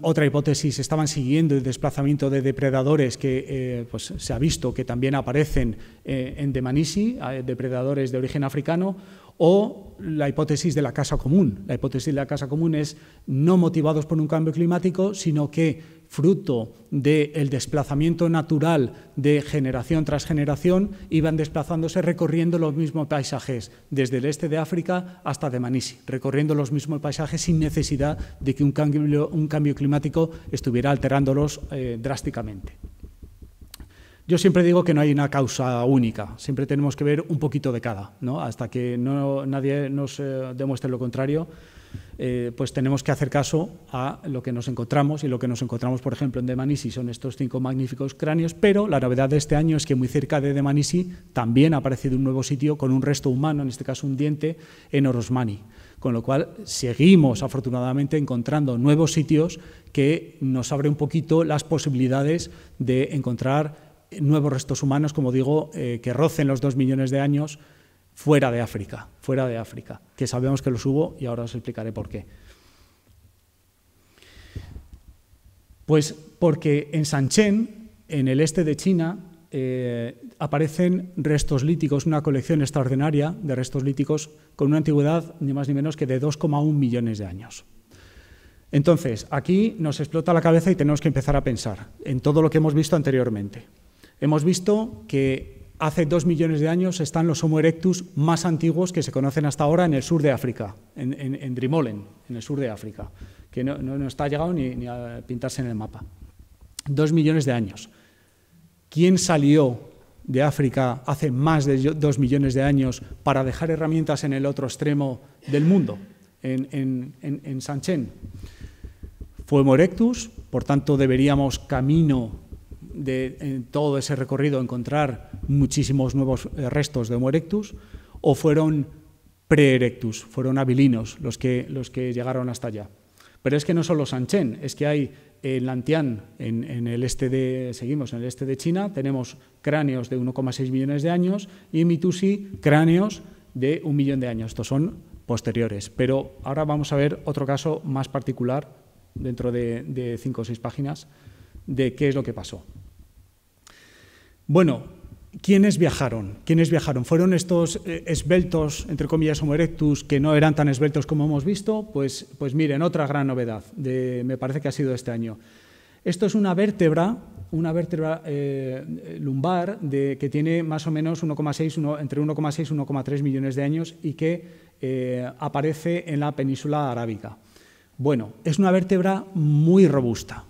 Otra hipótesis, estaban siguiendo el desplazamiento de depredadores que eh, pues se ha visto que también aparecen eh, en Dmanisi, eh, depredadores de origen africano, o la hipótesis de la casa común. La hipótesis de la casa común es no motivados por un cambio climático, sino que fruto del desplazamiento natural de generación tras generación, iban desplazándose recorriendo los mismos paisajes, desde el este de África hasta Dmanisi, recorriendo los mismos paisajes sin necesidad de que un cambio, un cambio climático estuviera alterándolos eh, drásticamente. Yo siempre digo que no hay una causa única, siempre tenemos que ver un poquito de cada, ¿no? Hasta que no, nadie nos eh, demuestre lo contrario. Eh, pues tenemos que hacer caso a lo que nos encontramos, y lo que nos encontramos, por ejemplo, en Dmanisi son estos cinco magníficos cráneos, pero la novedad de este año es que muy cerca de Dmanisi también ha aparecido un nuevo sitio con un resto humano, en este caso un diente, en Orosmani, con lo cual seguimos afortunadamente encontrando nuevos sitios que nos abren un poquito las posibilidades de encontrar nuevos restos humanos, como digo, eh, que rocen los dos millones de años, fuera de África, fuera de África, que sabemos que los hubo y ahora os explicaré por qué. Pues porque en Shangchen, en el este de China, eh, aparecen restos líticos, una colección extraordinaria de restos líticos con una antigüedad ni más ni menos que de dos coma uno millones de años. Entonces, aquí nos explota la cabeza y tenemos que empezar a pensar en todo lo que hemos visto anteriormente. Hemos visto que hace dos millones de años están los Homo erectus más antiguos que se conocen hasta ahora en el sur de África, en, en, en Drimolen, en el sur de África, que no, no, no está llegado ni, ni a pintarse en el mapa. Dos millones de años. ¿Quién salió de África hace más de dos millones de años para dejar herramientas en el otro extremo del mundo, en, en, en, en Shangchen? Fue Homo erectus, por tanto deberíamos camino de en todo ese recorrido encontrar muchísimos nuevos restos de Homo erectus, o fueron pre-erectus, fueron abilinos los que, los que llegaron hasta allá. Pero es que no solo Shangchen, es que hay en Lantian, en, en el este de, seguimos en el este de China, tenemos cráneos de uno coma seis millones de años y en Mitusi cráneos de un millón de años. Estos son posteriores, pero ahora vamos a ver otro caso más particular dentro de, de cinco o seis páginas de qué es lo que pasó. Bueno, ¿quiénes viajaron? ¿Quiénes viajaron? ¿Fueron estos eh, esbeltos, entre comillas, Homo erectus, que no eran tan esbeltos como hemos visto? Pues, pues miren, otra gran novedad, de, me parece que ha sido este año. Esto es una vértebra, una vértebra eh, lumbar de, que tiene más o menos uno coma seis, uno, entre uno coma seis y uno coma tres millones de años y que eh, aparece en la península arábica. Bueno, es una vértebra muy robusta,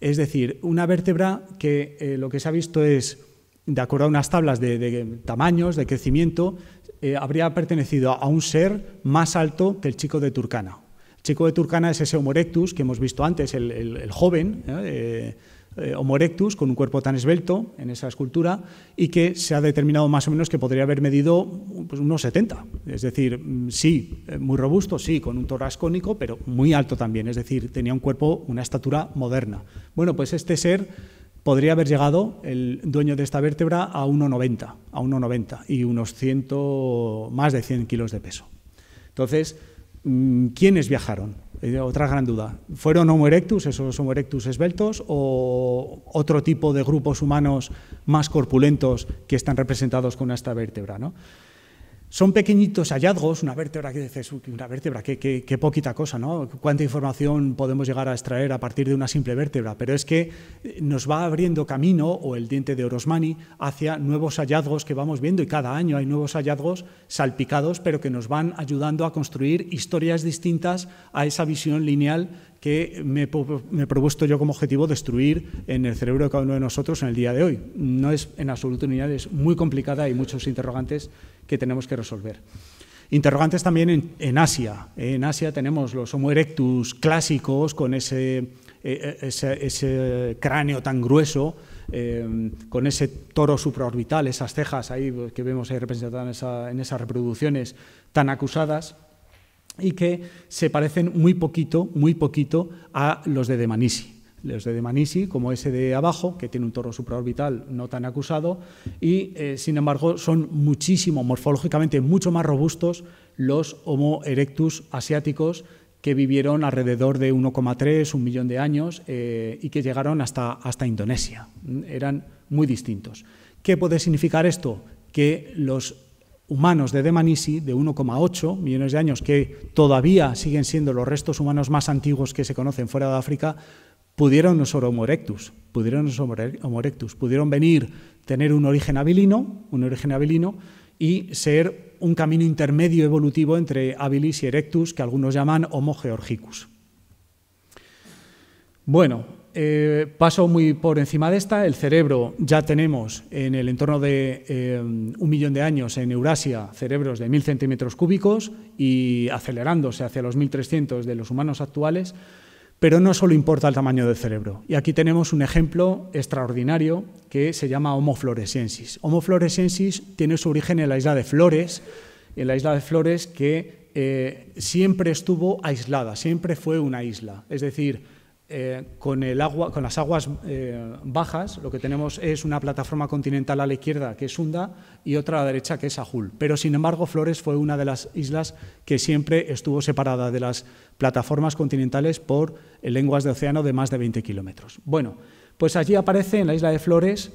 es decir, una vértebra que eh, lo que se ha visto es, de acuerdo a unas tablas de, de tamaños, de crecimiento, eh, habría pertenecido a un ser más alto que el chico de Turkana. El chico de Turkana es ese Homo erectus que hemos visto antes, el, el, el joven eh, eh, Homo erectus con un cuerpo tan esbelto en esa escultura y que se ha determinado más o menos que podría haber medido pues, unos setenta. Es decir, sí, muy robusto, sí, con un tórax cónico, pero muy alto también. Es decir, tenía un cuerpo, una estatura moderna. Bueno, pues este ser podría haber llegado el dueño de esta vértebra a uno noventa, a uno noventa y unos cien, más de cien kilos de peso. Entonces, ¿quiénes viajaron? Eh, otra gran duda. ¿Fueron Homo erectus, esos Homo erectus esbeltos, o otro tipo de grupos humanos más corpulentos que están representados con esta vértebra, ¿no? Son pequeñitos hallazgos, una vértebra que dices, una vértebra, qué, qué, qué poquita cosa, ¿no? Cuánta información podemos llegar a extraer a partir de una simple vértebra, pero es que nos va abriendo camino, o el diente de Orosmani, hacia nuevos hallazgos que vamos viendo y cada año hay nuevos hallazgos salpicados, pero que nos van ayudando a construir historias distintas a esa visión lineal que me, me he propuesto yo como objetivo destruir en el cerebro de cada uno de nosotros en el día de hoy. No es en absoluto lineal, es muy complicada, hay muchos interrogantes que tenemos que resolver. Interrogantes también en, en Asia. En Asia tenemos los Homo erectus clásicos con ese, ese, ese cráneo tan grueso, eh, con ese toro supraorbital, esas cejas ahí que vemos ahí representadas en, esa, en esas reproducciones tan acusadas, y que se parecen muy poquito, muy poquito a los de Dmanisi. Los de Dmanisi, como ese de abajo, que tiene un toro supraorbital no tan acusado, y eh, sin embargo son muchísimo, morfológicamente mucho más robustos los Homo erectus asiáticos que vivieron alrededor de uno coma tres, un millón de años eh, y que llegaron hasta, hasta Indonesia. Eran muy distintos. ¿Qué puede significar esto? Que los humanos de Dmanisi, de uno coma ocho millones de años, que todavía siguen siendo los restos humanos más antiguos que se conocen fuera de África, pudieron no ser Homo erectus, pudieron, Homo erectus, pudieron venir, tener un origen abilino, un origen abilino y ser un camino intermedio evolutivo entre habilis y erectus, que algunos llaman Homo georgicus. Bueno, Eh, paso muy por encima de esta. El cerebro ya tenemos en el entorno de eh, un millón de años en Eurasia cerebros de mil centímetros cúbicos y acelerándose hacia los mil trescientos de los humanos actuales, pero no solo importa el tamaño del cerebro. Y aquí tenemos un ejemplo extraordinario que se llama Homo floresiensis. Homo floresiensis tiene su origen en la isla de Flores, en la isla de Flores que eh, siempre estuvo aislada, siempre fue una isla, es decir, Eh, con, el agua, con las aguas eh, bajas, lo que tenemos es una plataforma continental a la izquierda, que es Sunda, y otra a la derecha, que es Ajul. Pero, sin embargo, Flores fue una de las islas que siempre estuvo separada de las plataformas continentales por eh, lenguas de océano de más de veinte kilómetros. Bueno, pues allí aparece, en la isla de Flores,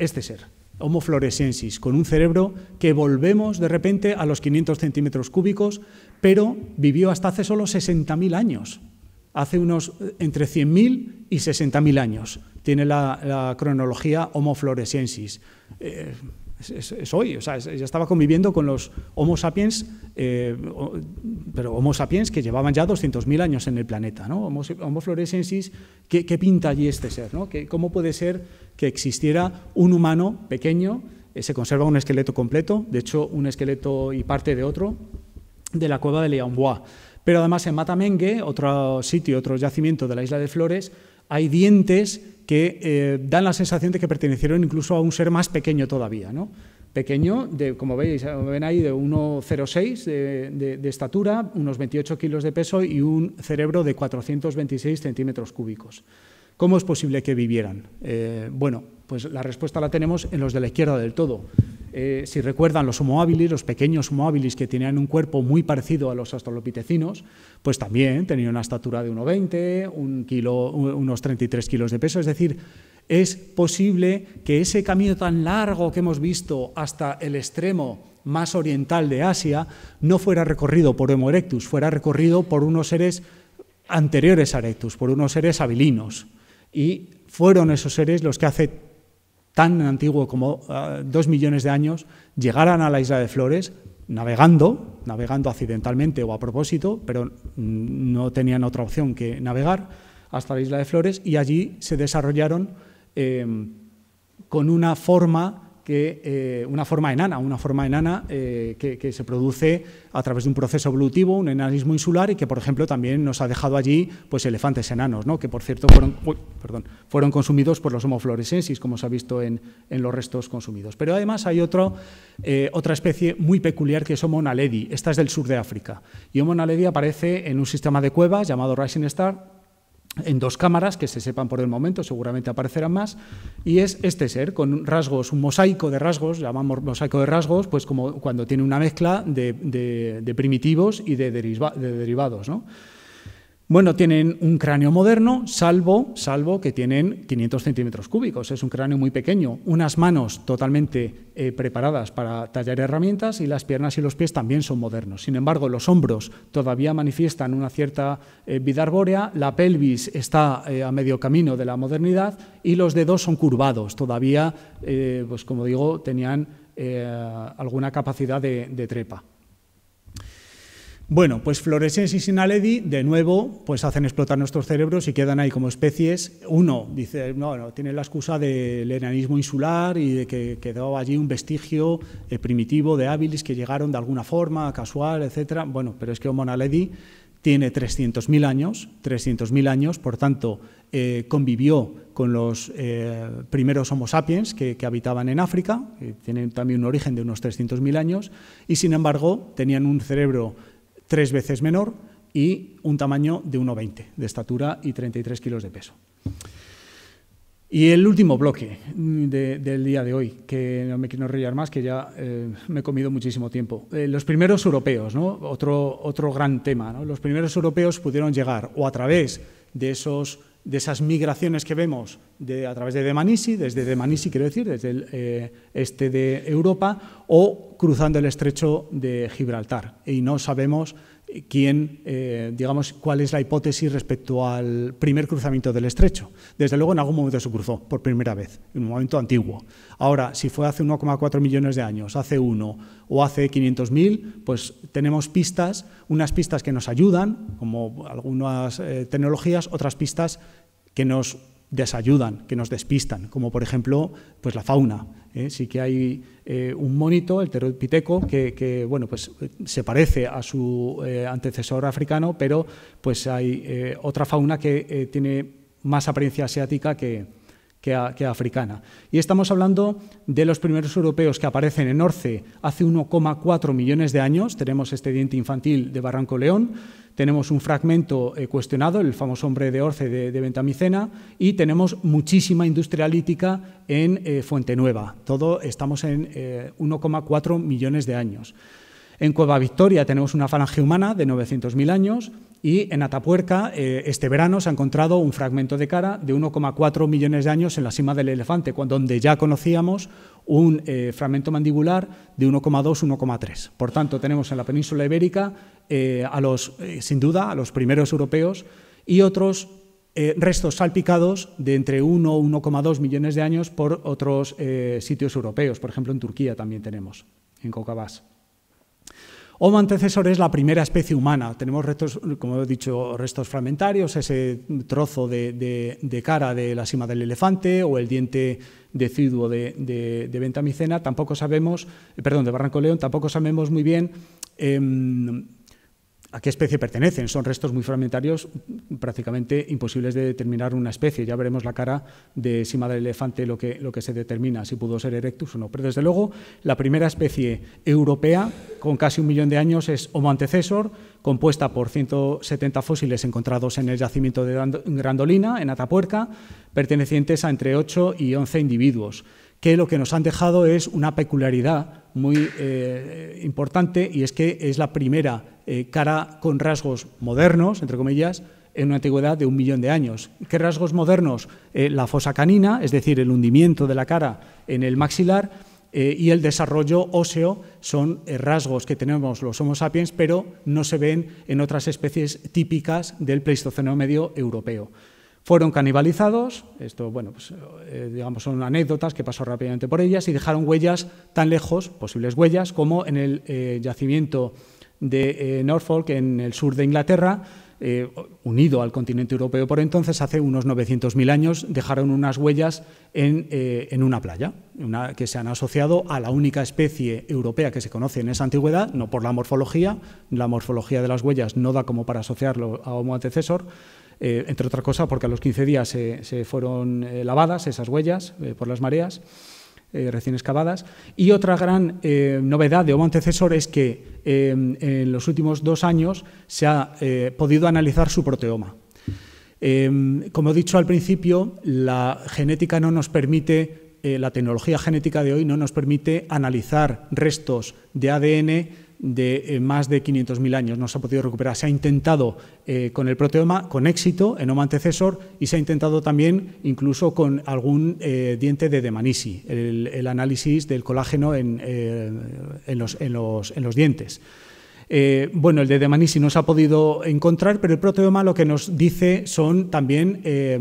este ser, Homo floresiensis, con un cerebro que volvemos, de repente, a los quinientos centímetros cúbicos, pero vivió hasta hace solo sesenta mil años. Hace unos entre cien mil y sesenta mil años. Tiene la, la cronología Homo floresiensis. Eh, es, es, es hoy, o sea, es, ya estaba conviviendo con los Homo sapiens, eh, o, pero Homo sapiens que llevaban ya doscientos mil años en el planeta, ¿no? Homo, Homo floresiensis, ¿qué, qué pinta allí este ser, ¿no? ¿Qué, ¿Cómo puede ser que existiera un humano pequeño? Eh, se conserva un esqueleto completo, de hecho, un esqueleto y parte de otro, de la cueva de Lianbois. Pero además en Matamengue, otro sitio, otro yacimiento de la isla de Flores, hay dientes que eh, dan la sensación de que pertenecieron incluso a un ser más pequeño todavía, ¿no? Pequeño, de, como veis, ven ahí, de uno coma cero seis de, de, de estatura, unos veintiocho kilos de peso y un cerebro de cuatrocientos veintiséis centímetros cúbicos. ¿Cómo es posible que vivieran? Eh, bueno, pues la respuesta la tenemos en los de la izquierda del todo. Eh, si recuerdan los Homo habilis, los pequeños Homo habilis que tenían un cuerpo muy parecido a los australopitecinos, pues también tenían una estatura de uno veinte, un kilo, unos treinta y tres kilos de peso. Es decir, es posible que ese camino tan largo que hemos visto hasta el extremo más oriental de Asia no fuera recorrido por Homo erectus, fuera recorrido por unos seres anteriores a erectus, por unos seres habilinos. y fueron esos seres los que hace tan antiguo como uh, dos millones de años llegaran a la isla de Flores navegando, navegando accidentalmente o a propósito, pero no tenían otra opción que navegar hasta la isla de Flores, y allí se desarrollaron eh, con una forma que eh, una forma enana, una forma enana eh, que, que se produce a través de un proceso evolutivo, un enanismo insular, y que, por ejemplo, también nos ha dejado allí pues elefantes enanos, ¿no? Que, por cierto, fueron, uy, perdón, fueron consumidos por los Homo floresensis, como se ha visto en, en los restos consumidos. Pero además hay otro, eh, otra especie muy peculiar, que es Homo naledi. Esta es del sur de África, y Homo naledi aparece en un sistema de cuevas llamado Rising Star, en dos cámaras, que se sepan por el momento, seguramente aparecerán más, y es este ser con rasgos, un mosaico de rasgos, llamamos mosaico de rasgos, pues como cuando tiene una mezcla de, de, de primitivos y de, deriva, de derivados, ¿no? Bueno, tienen un cráneo moderno, salvo, salvo que tienen quinientos centímetros cúbicos, es un cráneo muy pequeño, unas manos totalmente eh, preparadas para tallar herramientas, y las piernas y los pies también son modernos. Sin embargo, los hombros todavía manifiestan una cierta eh, vida arbórea, la pelvis está eh, a medio camino de la modernidad, y los dedos son curvados, todavía, eh, pues como digo, tenían eh, alguna capacidad de, de trepa. Bueno, pues Floresensis y Naledi, de nuevo, pues hacen explotar nuestros cerebros y quedan ahí como especies. Uno dice, no, no tiene la excusa del enanismo insular y de que quedó allí un vestigio eh, primitivo de hábilis que llegaron de alguna forma, casual, etcétera. Bueno, pero es que Homo Naledi tiene trescientos mil años, trescientos mil años, por tanto, eh, convivió con los eh, primeros Homo sapiens que, que habitaban en África, que tienen también un origen de unos trescientos mil años, y sin embargo tenían un cerebro tres veces menor y un tamaño de uno veinte de estatura y treinta y tres kilos de peso. Y el último bloque de, del día de hoy, que no me quiero enrollar más, que ya eh, me he comido muchísimo tiempo. Eh, los primeros europeos, ¿no? Otro, otro gran tema, ¿no? Los primeros europeos pudieron llegar o a través de esos... de esas migraciones que vemos de, a través de Dmanisi, desde Dmanisi quiero decir, desde el eh, este de Europa, o cruzando el estrecho de Gibraltar. Y no sabemos quién, eh, digamos, cuál es la hipótesis respecto al primer cruzamiento del estrecho. Desde luego en algún momento se cruzó por primera vez, en un momento antiguo. Ahora, si fue hace uno coma cuatro millones de años, hace uno o hace quinientos mil, pues tenemos pistas, unas pistas que nos ayudan, como algunas eh, tecnologías, otras pistas que nos desayudan, que nos despistan, como por ejemplo pues la fauna. ¿eh? Sí que hay eh, un monito, el pteropiteco, que, que bueno, pues, se parece a su eh, antecesor africano, pero pues hay eh, otra fauna que eh, tiene más apariencia asiática que, que, a, que africana. Y estamos hablando de los primeros europeos que aparecen en Orce hace uno coma cuatro millones de años. Tenemos este diente infantil de Barranco León, tenemos un fragmento eh, cuestionado, el famoso hombre de Orce de, de Ventamicena, y tenemos muchísima industria lítica en eh, Fuentenueva. Todo estamos en eh, uno coma cuatro millones de años. En Cueva Victoria tenemos una falange humana de novecientos mil años, y en Atapuerca eh, este verano se ha encontrado un fragmento de cara de uno coma cuatro millones de años en la cima del elefante, cuando, donde ya conocíamos un eh, fragmento mandibular de uno coma dos a uno coma tres. Por tanto, tenemos en la península ibérica, eh, a los, eh, sin duda, a los primeros europeos, y otros eh, restos salpicados de entre uno y uno coma dos millones de años por otros eh, sitios europeos. Por ejemplo, en Turquía también tenemos, en Kokabás. Homo antecesor es la primera especie humana. Tenemos restos, como he dicho, restos fragmentarios, ese trozo de, de, de cara de la cima del elefante o el diente deciduo de, de, de Ventamicena. Tampoco sabemos, perdón, de Barranco León, tampoco sabemos muy bien eh, a qué especie pertenecen. Son restos muy fragmentarios, prácticamente imposibles de determinar una especie. Ya veremos la cara de cima del elefante, lo que, lo que se determina, si pudo ser erectus o no. Pero desde luego, la primera especie europea, con casi un millón de años, es Homo antecesor, compuesta por ciento setenta fósiles encontrados en el yacimiento de Grandolina, en Atapuerca, pertenecientes a entre ocho y once individuos, que lo que nos han dejado es una peculiaridad muy eh, importante, y es que es la primera eh, cara con rasgos modernos, entre comillas, en una antigüedad de un millón de años. ¿Qué rasgos modernos? Eh, la fosa canina, es decir, el hundimiento de la cara en el maxilar, eh, y el desarrollo óseo son eh, rasgos que tenemos los Homo sapiens, pero no se ven en otras especies típicas del Pleistoceno medio europeo. Fueron canibalizados, esto, bueno, pues, eh, digamos, son anécdotas que pasó rápidamente por ellas, y dejaron huellas tan lejos, posibles huellas, como en el eh, yacimiento de eh, Norfolk, en el sur de Inglaterra, eh, unido al continente europeo por entonces, hace unos novecientos mil años, dejaron unas huellas en, eh, en una playa, una, que se han asociado a la única especie europea que se conoce en esa antigüedad, no por la morfología, la morfología de las huellas no da como para asociarlo a Homo antecesor, Eh, entre otras cosas porque a los quince días se, se fueron eh, lavadas esas huellas eh, por las mareas, eh, recién excavadas. Y otra gran eh, novedad de Homo antecesor es que eh, en los últimos dos años se ha eh, podido analizar su proteoma. Eh, como he dicho al principio, la genética no nos permite, eh, la tecnología genética de hoy no nos permite analizar restos de A D N de más de quinientos mil años, no se ha podido recuperar. Se ha intentado eh, con el proteoma, con éxito, en Homo antecesor, y se ha intentado también incluso con algún eh, diente de Dmanisi, el, el análisis del colágeno en, eh, en, los, en, los, en los dientes. Eh, bueno, el de Dmanisi no se ha podido encontrar, pero el proteoma lo que nos dice son también eh,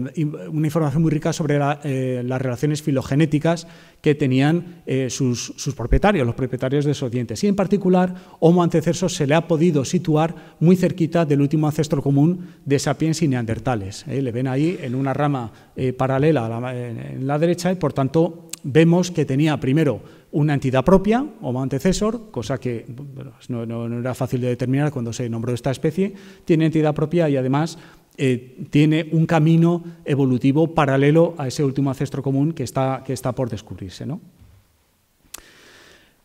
una información muy rica sobre la, eh, las relaciones filogenéticas que tenían eh, sus, sus propietarios, los propietarios de esos dientes. Y en particular, Homo antecesor se le ha podido situar muy cerquita del último ancestro común de sapiens y neandertales. Eh, le ven ahí en una rama eh, paralela a la, en la derecha y, por tanto, vemos que tenía primero una entidad propia, Homo antecesor, cosa que bueno, no, no, no era fácil de determinar cuando se nombró esta especie, tiene entidad propia y además eh, tiene un camino evolutivo paralelo a ese último ancestro común que está, que está por descubrirse, ¿no?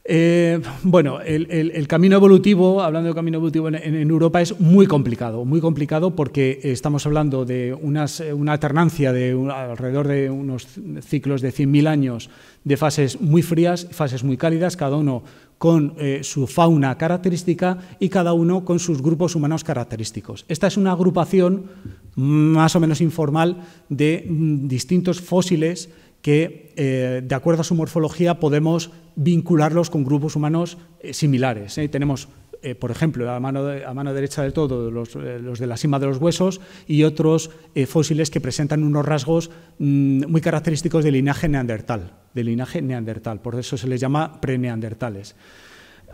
Eh, bueno, el, el, el camino evolutivo, hablando de camino evolutivo en, en Europa, es muy complicado, muy complicado porque estamos hablando de unas, una alternancia de un, alrededor de unos ciclos de cien mil años de fases muy frías, fases muy cálidas, cada uno con eh, su fauna característica y cada uno con sus grupos humanos característicos. Esta es una agrupación más o menos informal de distintos fósiles que, eh, de acuerdo a su morfología, podemos vincularlos con grupos humanos eh, similares. ¿eh? Tenemos, eh, por ejemplo, a mano, de, a mano derecha del todo, los, eh, los de la cima de los huesos y otros eh, fósiles que presentan unos rasgos mmm, muy característicos del linaje neandertal, del linaje neandertal, por eso se les llama preneandertales.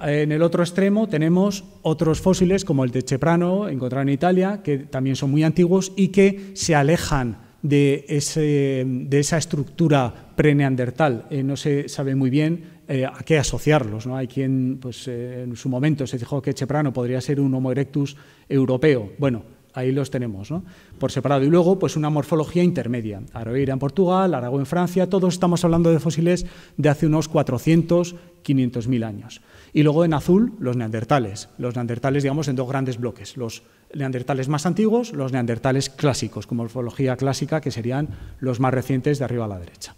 En el otro extremo tenemos otros fósiles, como el de Ceprano, encontrado en Italia, que también son muy antiguos y que se alejan De, ese, de esa estructura preneandertal. Eh, no se sabe muy bien eh, a qué asociarlos, ¿no? Hay quien pues, eh, en su momento se dijo que Ceprano podría ser un Homo erectus europeo. Bueno, ahí los tenemos, ¿no? Por separado. Y luego, pues una morfología intermedia. Aroeira en Portugal, Aragó en Francia, todos estamos hablando de fósiles de hace unos cuatrocientos, quinientos mil años. Y luego en azul, los neandertales. Los neandertales, digamos, en dos grandes bloques. Los neandertales más antiguos, los neandertales clásicos, con morfología clásica, que serían los más recientes de arriba a la derecha.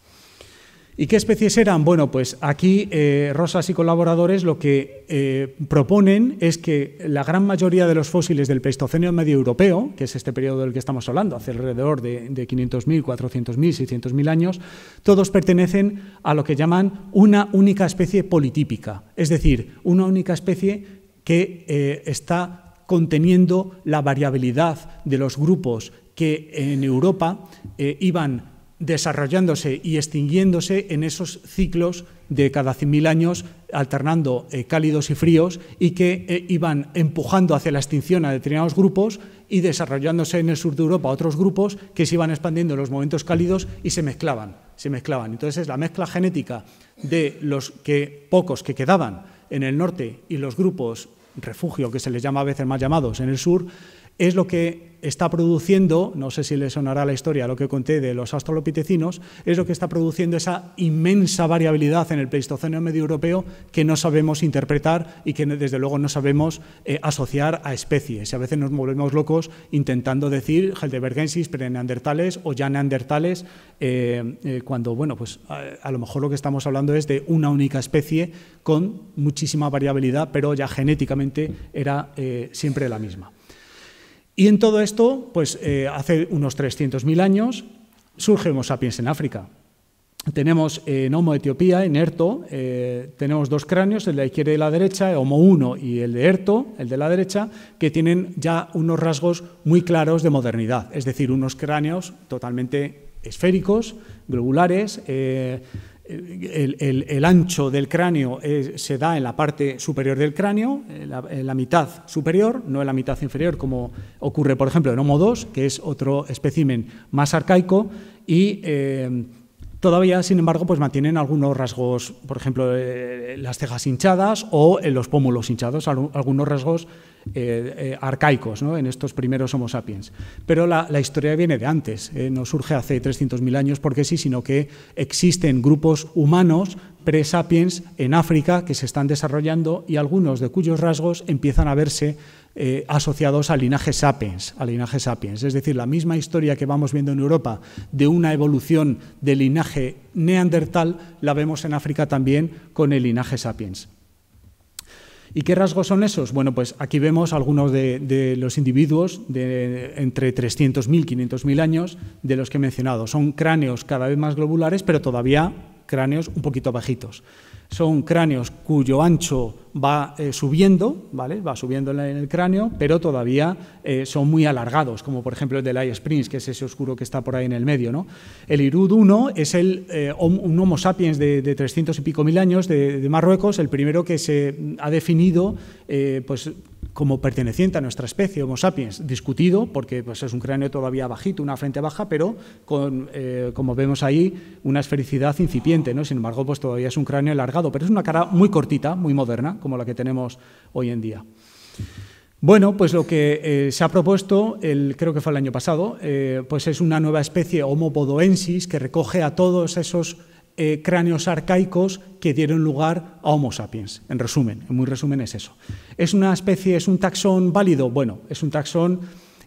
¿Y qué especies eran? Bueno, pues aquí eh, Rosas y colaboradores lo que eh, proponen es que la gran mayoría de los fósiles del Pleistoceno medio europeo, que es este periodo del que estamos hablando, hace alrededor de, de quinientos mil, cuatrocientos mil, seiscientos mil años, todos pertenecen a lo que llaman una única especie politípica, es decir, una única especie que eh, está conteniendo la variabilidad de los grupos que en Europa eh, iban desarrollándose y extinguiéndose en esos ciclos de cada cien mil años, alternando eh, cálidos y fríos, y que eh, iban empujando hacia la extinción a determinados grupos y desarrollándose en el sur de Europa otros grupos que se iban expandiendo en los momentos cálidos y se mezclaban, se mezclaban. Entonces, es la mezcla genética de los que, pocos que quedaban en el norte y los grupos refugio, que se les llama a veces más llamados, en el sur, es lo que está produciendo, no sé si le sonará la historia lo que conté de los australopitecinos, es lo que está produciendo esa inmensa variabilidad en el Pleistoceno medio europeo que no sabemos interpretar y que desde luego no sabemos eh, asociar a especies. Y a veces nos volvemos locos intentando decir Heidelbergensis, preneandertales o ya neandertales, eh, eh, cuando bueno, pues a, a lo mejor lo que estamos hablando es de una única especie con muchísima variabilidad, pero ya genéticamente era eh, siempre la misma. Y en todo esto, pues eh, hace unos trescientos mil años, surge Homo sapiens en África. Tenemos eh, en Homo Etiopía, en Erto, eh, tenemos dos cráneos, el de la izquierda y la derecha, Homo uno y el de Erto, el de la derecha, que tienen ya unos rasgos muy claros de modernidad, es decir, unos cráneos totalmente esféricos, globulares, eh, el, el, el ancho del cráneo eh, se da en la parte superior del cráneo, en la, en la mitad superior, no en la mitad inferior, como ocurre, por ejemplo, en Homo dos, que es otro espécimen más arcaico, y... Eh, Todavía, sin embargo, pues mantienen algunos rasgos, por ejemplo, eh, las cejas hinchadas o eh, los pómulos hinchados, algunos rasgos eh, eh, arcaicos, ¿no?, en estos primeros Homo sapiens. Pero la, la historia viene de antes, eh, no surge hace trescientos mil años porque sí, sino que existen grupos humanos pre-sapiens en África que se están desarrollando y algunos de cuyos rasgos empiezan a verse Eh, asociados al linaje sapiens, al linaje sapiens, es decir, la misma historia que vamos viendo en Europa de una evolución del linaje neandertal, la vemos en África también con el linaje sapiens. ¿Y qué rasgos son esos? Bueno, pues aquí vemos algunos de, de los individuos de entre trescientos mil y quinientos mil años de los que he mencionado. Son cráneos cada vez más globulares, pero todavía cráneos un poquito bajitos. Son cráneos cuyo ancho va eh, subiendo, ¿vale? Va subiendo en el cráneo, pero todavía eh, son muy alargados, como por ejemplo el del Eye Springs, que es ese oscuro que está por ahí en el medio, ¿no? El Irhoud uno es el, eh, un Homo sapiens de, de trescientos y pico mil años de, de Marruecos, el primero que se ha definido eh, pues, como perteneciente a nuestra especie, Homo sapiens, discutido, porque pues, es un cráneo todavía bajito, una frente baja, pero con, eh, como vemos ahí, una esfericidad incipiente, ¿no? Sin embargo, pues todavía es un cráneo alargado, pero es una cara muy cortita, muy moderna, como la que tenemos hoy en día. Bueno, pues lo que eh, se ha propuesto, el, creo que fue el año pasado, eh, pues es una nueva especie, Homo bodoensis, que recoge a todos esos eh, cráneos arcaicos que dieron lugar a Homo sapiens. En resumen, en muy resumen es eso. ¿Es una especie, es un taxón válido? Bueno, es un taxón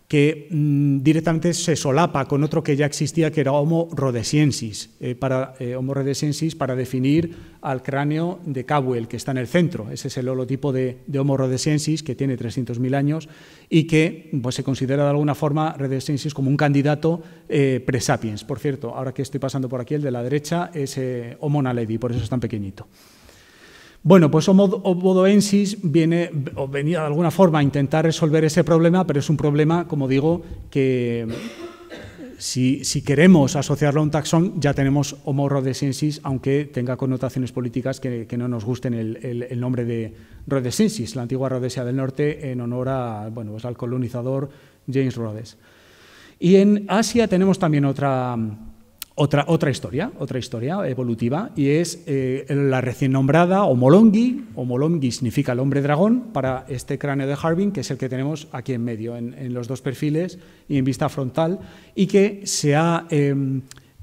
que mmm, directamente se solapa con otro que ya existía, que era Homo rhodesiensis, eh, para, eh, Homo rhodesiensis para definir al cráneo de Caldwell, que está en el centro. Ese es el holotipo de, de Homo rhodesiensis, que tiene trescientos mil años y que pues, se considera de alguna forma rhodesiensis como un candidato eh, pre-sapiens. Por cierto, ahora que estoy pasando por aquí, el de la derecha es eh, Homo naledi, por eso es tan pequeñito. Bueno, pues Homo bodoensis viene, o venía de alguna forma a intentar resolver ese problema, pero es un problema, como digo, que si, si queremos asociarlo a un taxón, ya tenemos Homo rhodesiensis, aunque tenga connotaciones políticas que, que no nos gusten el, el, el nombre de rhodesiensis, la antigua Rhodesia del Norte, en honor a, bueno, pues al colonizador James Rhodes. Y en Asia tenemos también otra... Otra, otra historia, otra historia evolutiva, y es eh, la recién nombrada Homolongi. Homolongi significa el hombre dragón para este cráneo de Harbin, que es el que tenemos aquí en medio, en, en los dos perfiles y en vista frontal, y que se ha, eh,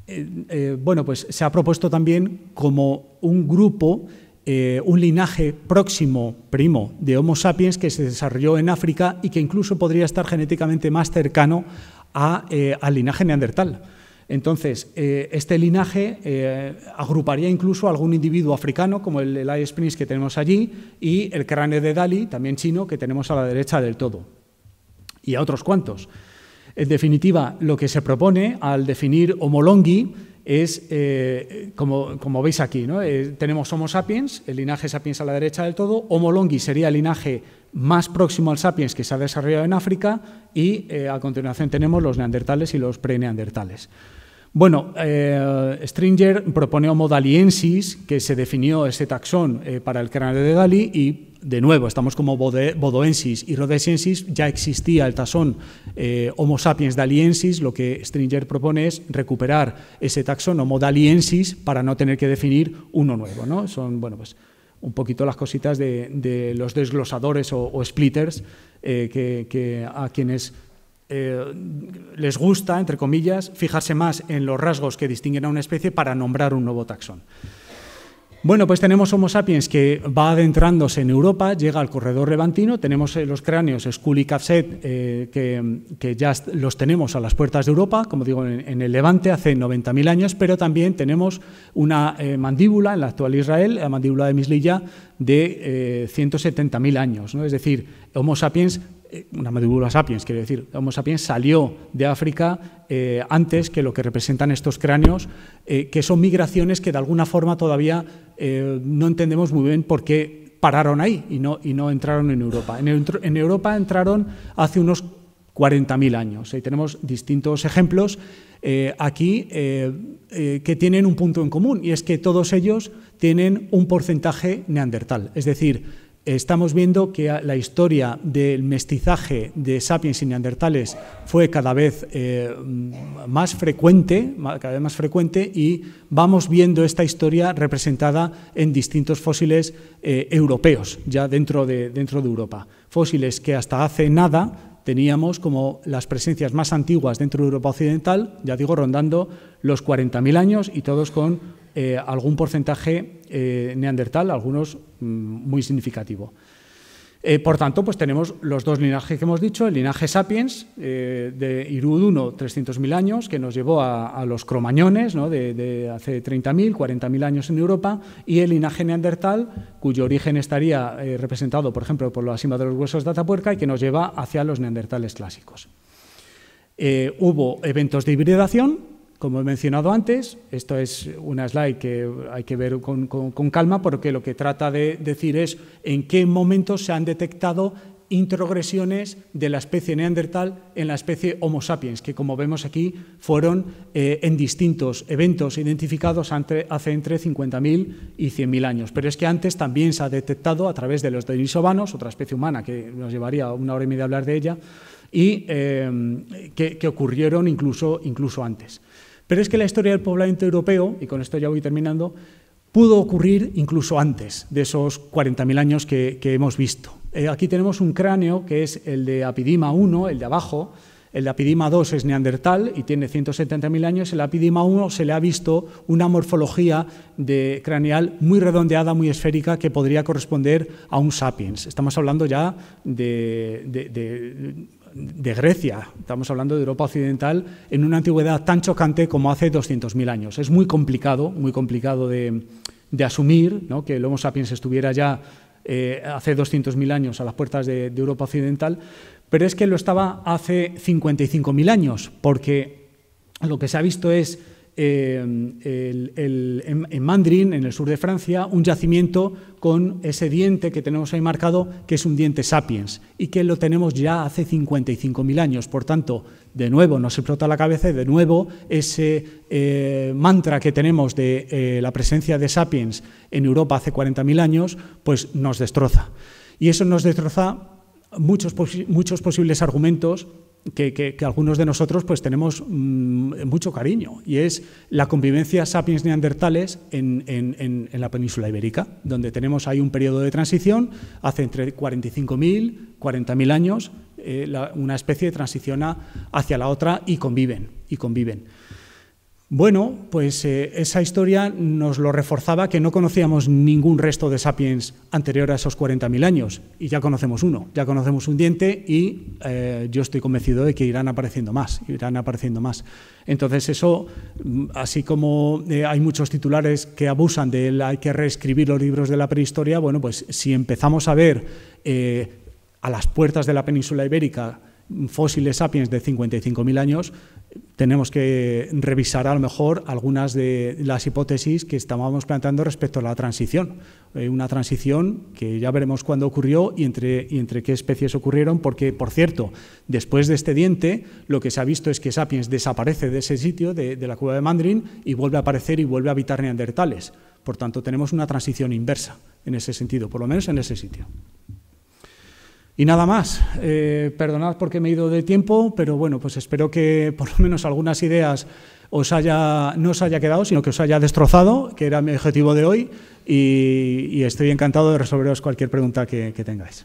eh, eh, bueno, pues se ha propuesto también como un grupo, eh, un linaje próximo, primo, de Homo sapiens que se desarrolló en África y que incluso podría estar genéticamente más cercano a, eh, al linaje neandertal. Entonces, eh, este linaje eh, agruparía incluso a algún individuo africano, como el Eye Springs que tenemos allí, y el cráneo de Dali, también chino, que tenemos a la derecha del todo, y a otros cuantos. En definitiva, lo que se propone al definir Homolongi es, eh, como, como veis aquí, ¿no? Eh, tenemos Homo sapiens, el linaje sapiens a la derecha del todo, Homolongi sería el linaje más próximo al sapiens que se ha desarrollado en África y eh, a continuación tenemos los neandertales y los pre-neandertales. Bueno, eh, Stringer propone Homo daliensis, que se definió ese taxón eh, para el cráneo de Dali, y de nuevo estamos como bodoensis y rhodesiensis, ya existía el taxón eh, Homo sapiens daliensis, lo que Stringer propone es recuperar ese taxón Homo daliensis para no tener que definir uno nuevo, ¿no? Son, bueno, pues un poquito las cositas de, de los desglosadores o, o splitters eh, que, que a quienes... Eh, les gusta, entre comillas, fijarse más en los rasgos que distinguen a una especie para nombrar un nuevo taxón. Bueno, pues tenemos Homo sapiens que va adentrándose en Europa, llega al corredor levantino, tenemos los cráneos Skull y Capset, eh, que, que ya los tenemos a las puertas de Europa, como digo, en, en el Levante hace noventa mil años, pero también tenemos una eh, mandíbula en la actual Israel, la mandíbula de Mislilla, de eh, ciento setenta mil años, ¿no? Es decir, Homo sapiens una mandíbula sapiens, quiero decir, Homo sapiens salió de África eh, antes que lo que representan estos cráneos, eh, que son migraciones que de alguna forma todavía eh, no entendemos muy bien por qué pararon ahí y no, y no entraron en Europa. En, el, en Europa entraron hace unos cuarenta mil años. Ahí tenemos distintos ejemplos eh, aquí eh, eh, que tienen un punto en común, y es que todos ellos tienen un porcentaje neandertal. Es decir, estamos viendo que la historia del mestizaje de sapiens y neandertales fue cada vez eh, más frecuente, cada vez más frecuente, y vamos viendo esta historia representada en distintos fósiles eh, europeos, ya dentro de, dentro de Europa. Fósiles que hasta hace nada teníamos como las presencias más antiguas dentro de Europa Occidental, ya digo, rondando los cuarenta mil años, y todos con eh, algún porcentaje eh, neandertal, algunos mm, muy significativo. Eh, por tanto, pues tenemos los dos linajes que hemos dicho, el linaje sapiens eh, de Irhoud uno, trescientos mil años, que nos llevó a, a los cromañones, ¿no?, de, de hace treinta mil, cuarenta mil años en Europa, y el linaje neandertal, cuyo origen estaría eh, representado, por ejemplo, por la cima de los huesos de Atapuerca, y que nos lleva hacia los neandertales clásicos. Eh, hubo eventos de hibridación, como he mencionado antes. Esto es una slide que hay que ver con, con, con calma, porque lo que trata de decir es en qué momentos se han detectado introgresiones de la especie neandertal en la especie Homo sapiens, que como vemos aquí fueron eh, en distintos eventos identificados entre, hace entre cincuenta mil y cien mil años. Pero es que antes también se ha detectado a través de los denisovanos, otra especie humana que nos llevaría una hora y media hablar de ella, y eh, que, que ocurrieron incluso, incluso antes. Pero es que la historia del poblamiento europeo, y con esto ya voy terminando, pudo ocurrir incluso antes de esos cuarenta mil años que, que hemos visto. Eh, aquí tenemos un cráneo que es el de Apidima uno, el de abajo. El de Apidima dos es neandertal y tiene ciento setenta mil años. El Apidima uno se le ha visto una morfología de craneal muy redondeada, muy esférica, que podría corresponder a un sapiens. Estamos hablando ya de... de, de de Grecia, estamos hablando de Europa Occidental, en una antigüedad tan chocante como hace doscientos mil años. Es muy complicado, muy complicado de, de asumir, ¿no?, que el Homo sapiens estuviera ya eh, hace doscientos mil años a las puertas de, de Europa Occidental, pero es que lo estaba hace cincuenta y cinco mil años, porque lo que se ha visto es Eh, el, el, en, en Mandrin, en el sur de Francia, un yacimiento con ese diente que tenemos ahí marcado, que es un diente sapiens, y que lo tenemos ya hace cincuenta y cinco mil años. Por tanto, de nuevo nos explota la cabeza, y de nuevo ese eh, mantra que tenemos de eh, la presencia de sapiens en Europa hace cuarenta mil años, pues nos destroza. Y eso nos destroza muchos, posi- muchos posibles argumentos Que, que, que algunos de nosotros pues tenemos mmm, mucho cariño, y es la convivencia sapiens-neandertales en, en, en, en la península ibérica, donde tenemos ahí un periodo de transición hace entre cuarenta y cinco mil, cuarenta mil años, eh, la, una especie transiciona hacia la otra y conviven, y conviven. Bueno, pues eh, esa historia nos lo reforzaba, que no conocíamos ningún resto de sapiens anterior a esos cuarenta mil años, y ya conocemos uno, ya conocemos un diente, y eh, yo estoy convencido de que irán apareciendo más, irán apareciendo más. Entonces eso, así como eh, hay muchos titulares que abusan de la, hay que reescribir los libros de la prehistoria, bueno, pues si empezamos a ver eh, a las puertas de la península ibérica fósiles sapiens de cincuenta y cinco mil años, tenemos que revisar a lo mejor algunas de las hipótesis que estábamos planteando respecto a la transición. Eh, una transición que ya veremos cuándo ocurrió y entre, y entre qué especies ocurrieron, porque, por cierto, después de este diente, lo que se ha visto es que sapiens desaparece de ese sitio, de, de la cueva de Mandrin, y vuelve a aparecer y vuelve a habitar neandertales. Por tanto, tenemos una transición inversa en ese sentido, por lo menos en ese sitio. Y nada más, eh, perdonad porque me he ido de tiempo, pero bueno, pues espero que por lo menos algunas ideas os haya, no os haya quedado, sino que os haya destrozado, que era mi objetivo de hoy, y, y estoy encantado de resolveros cualquier pregunta que, que tengáis.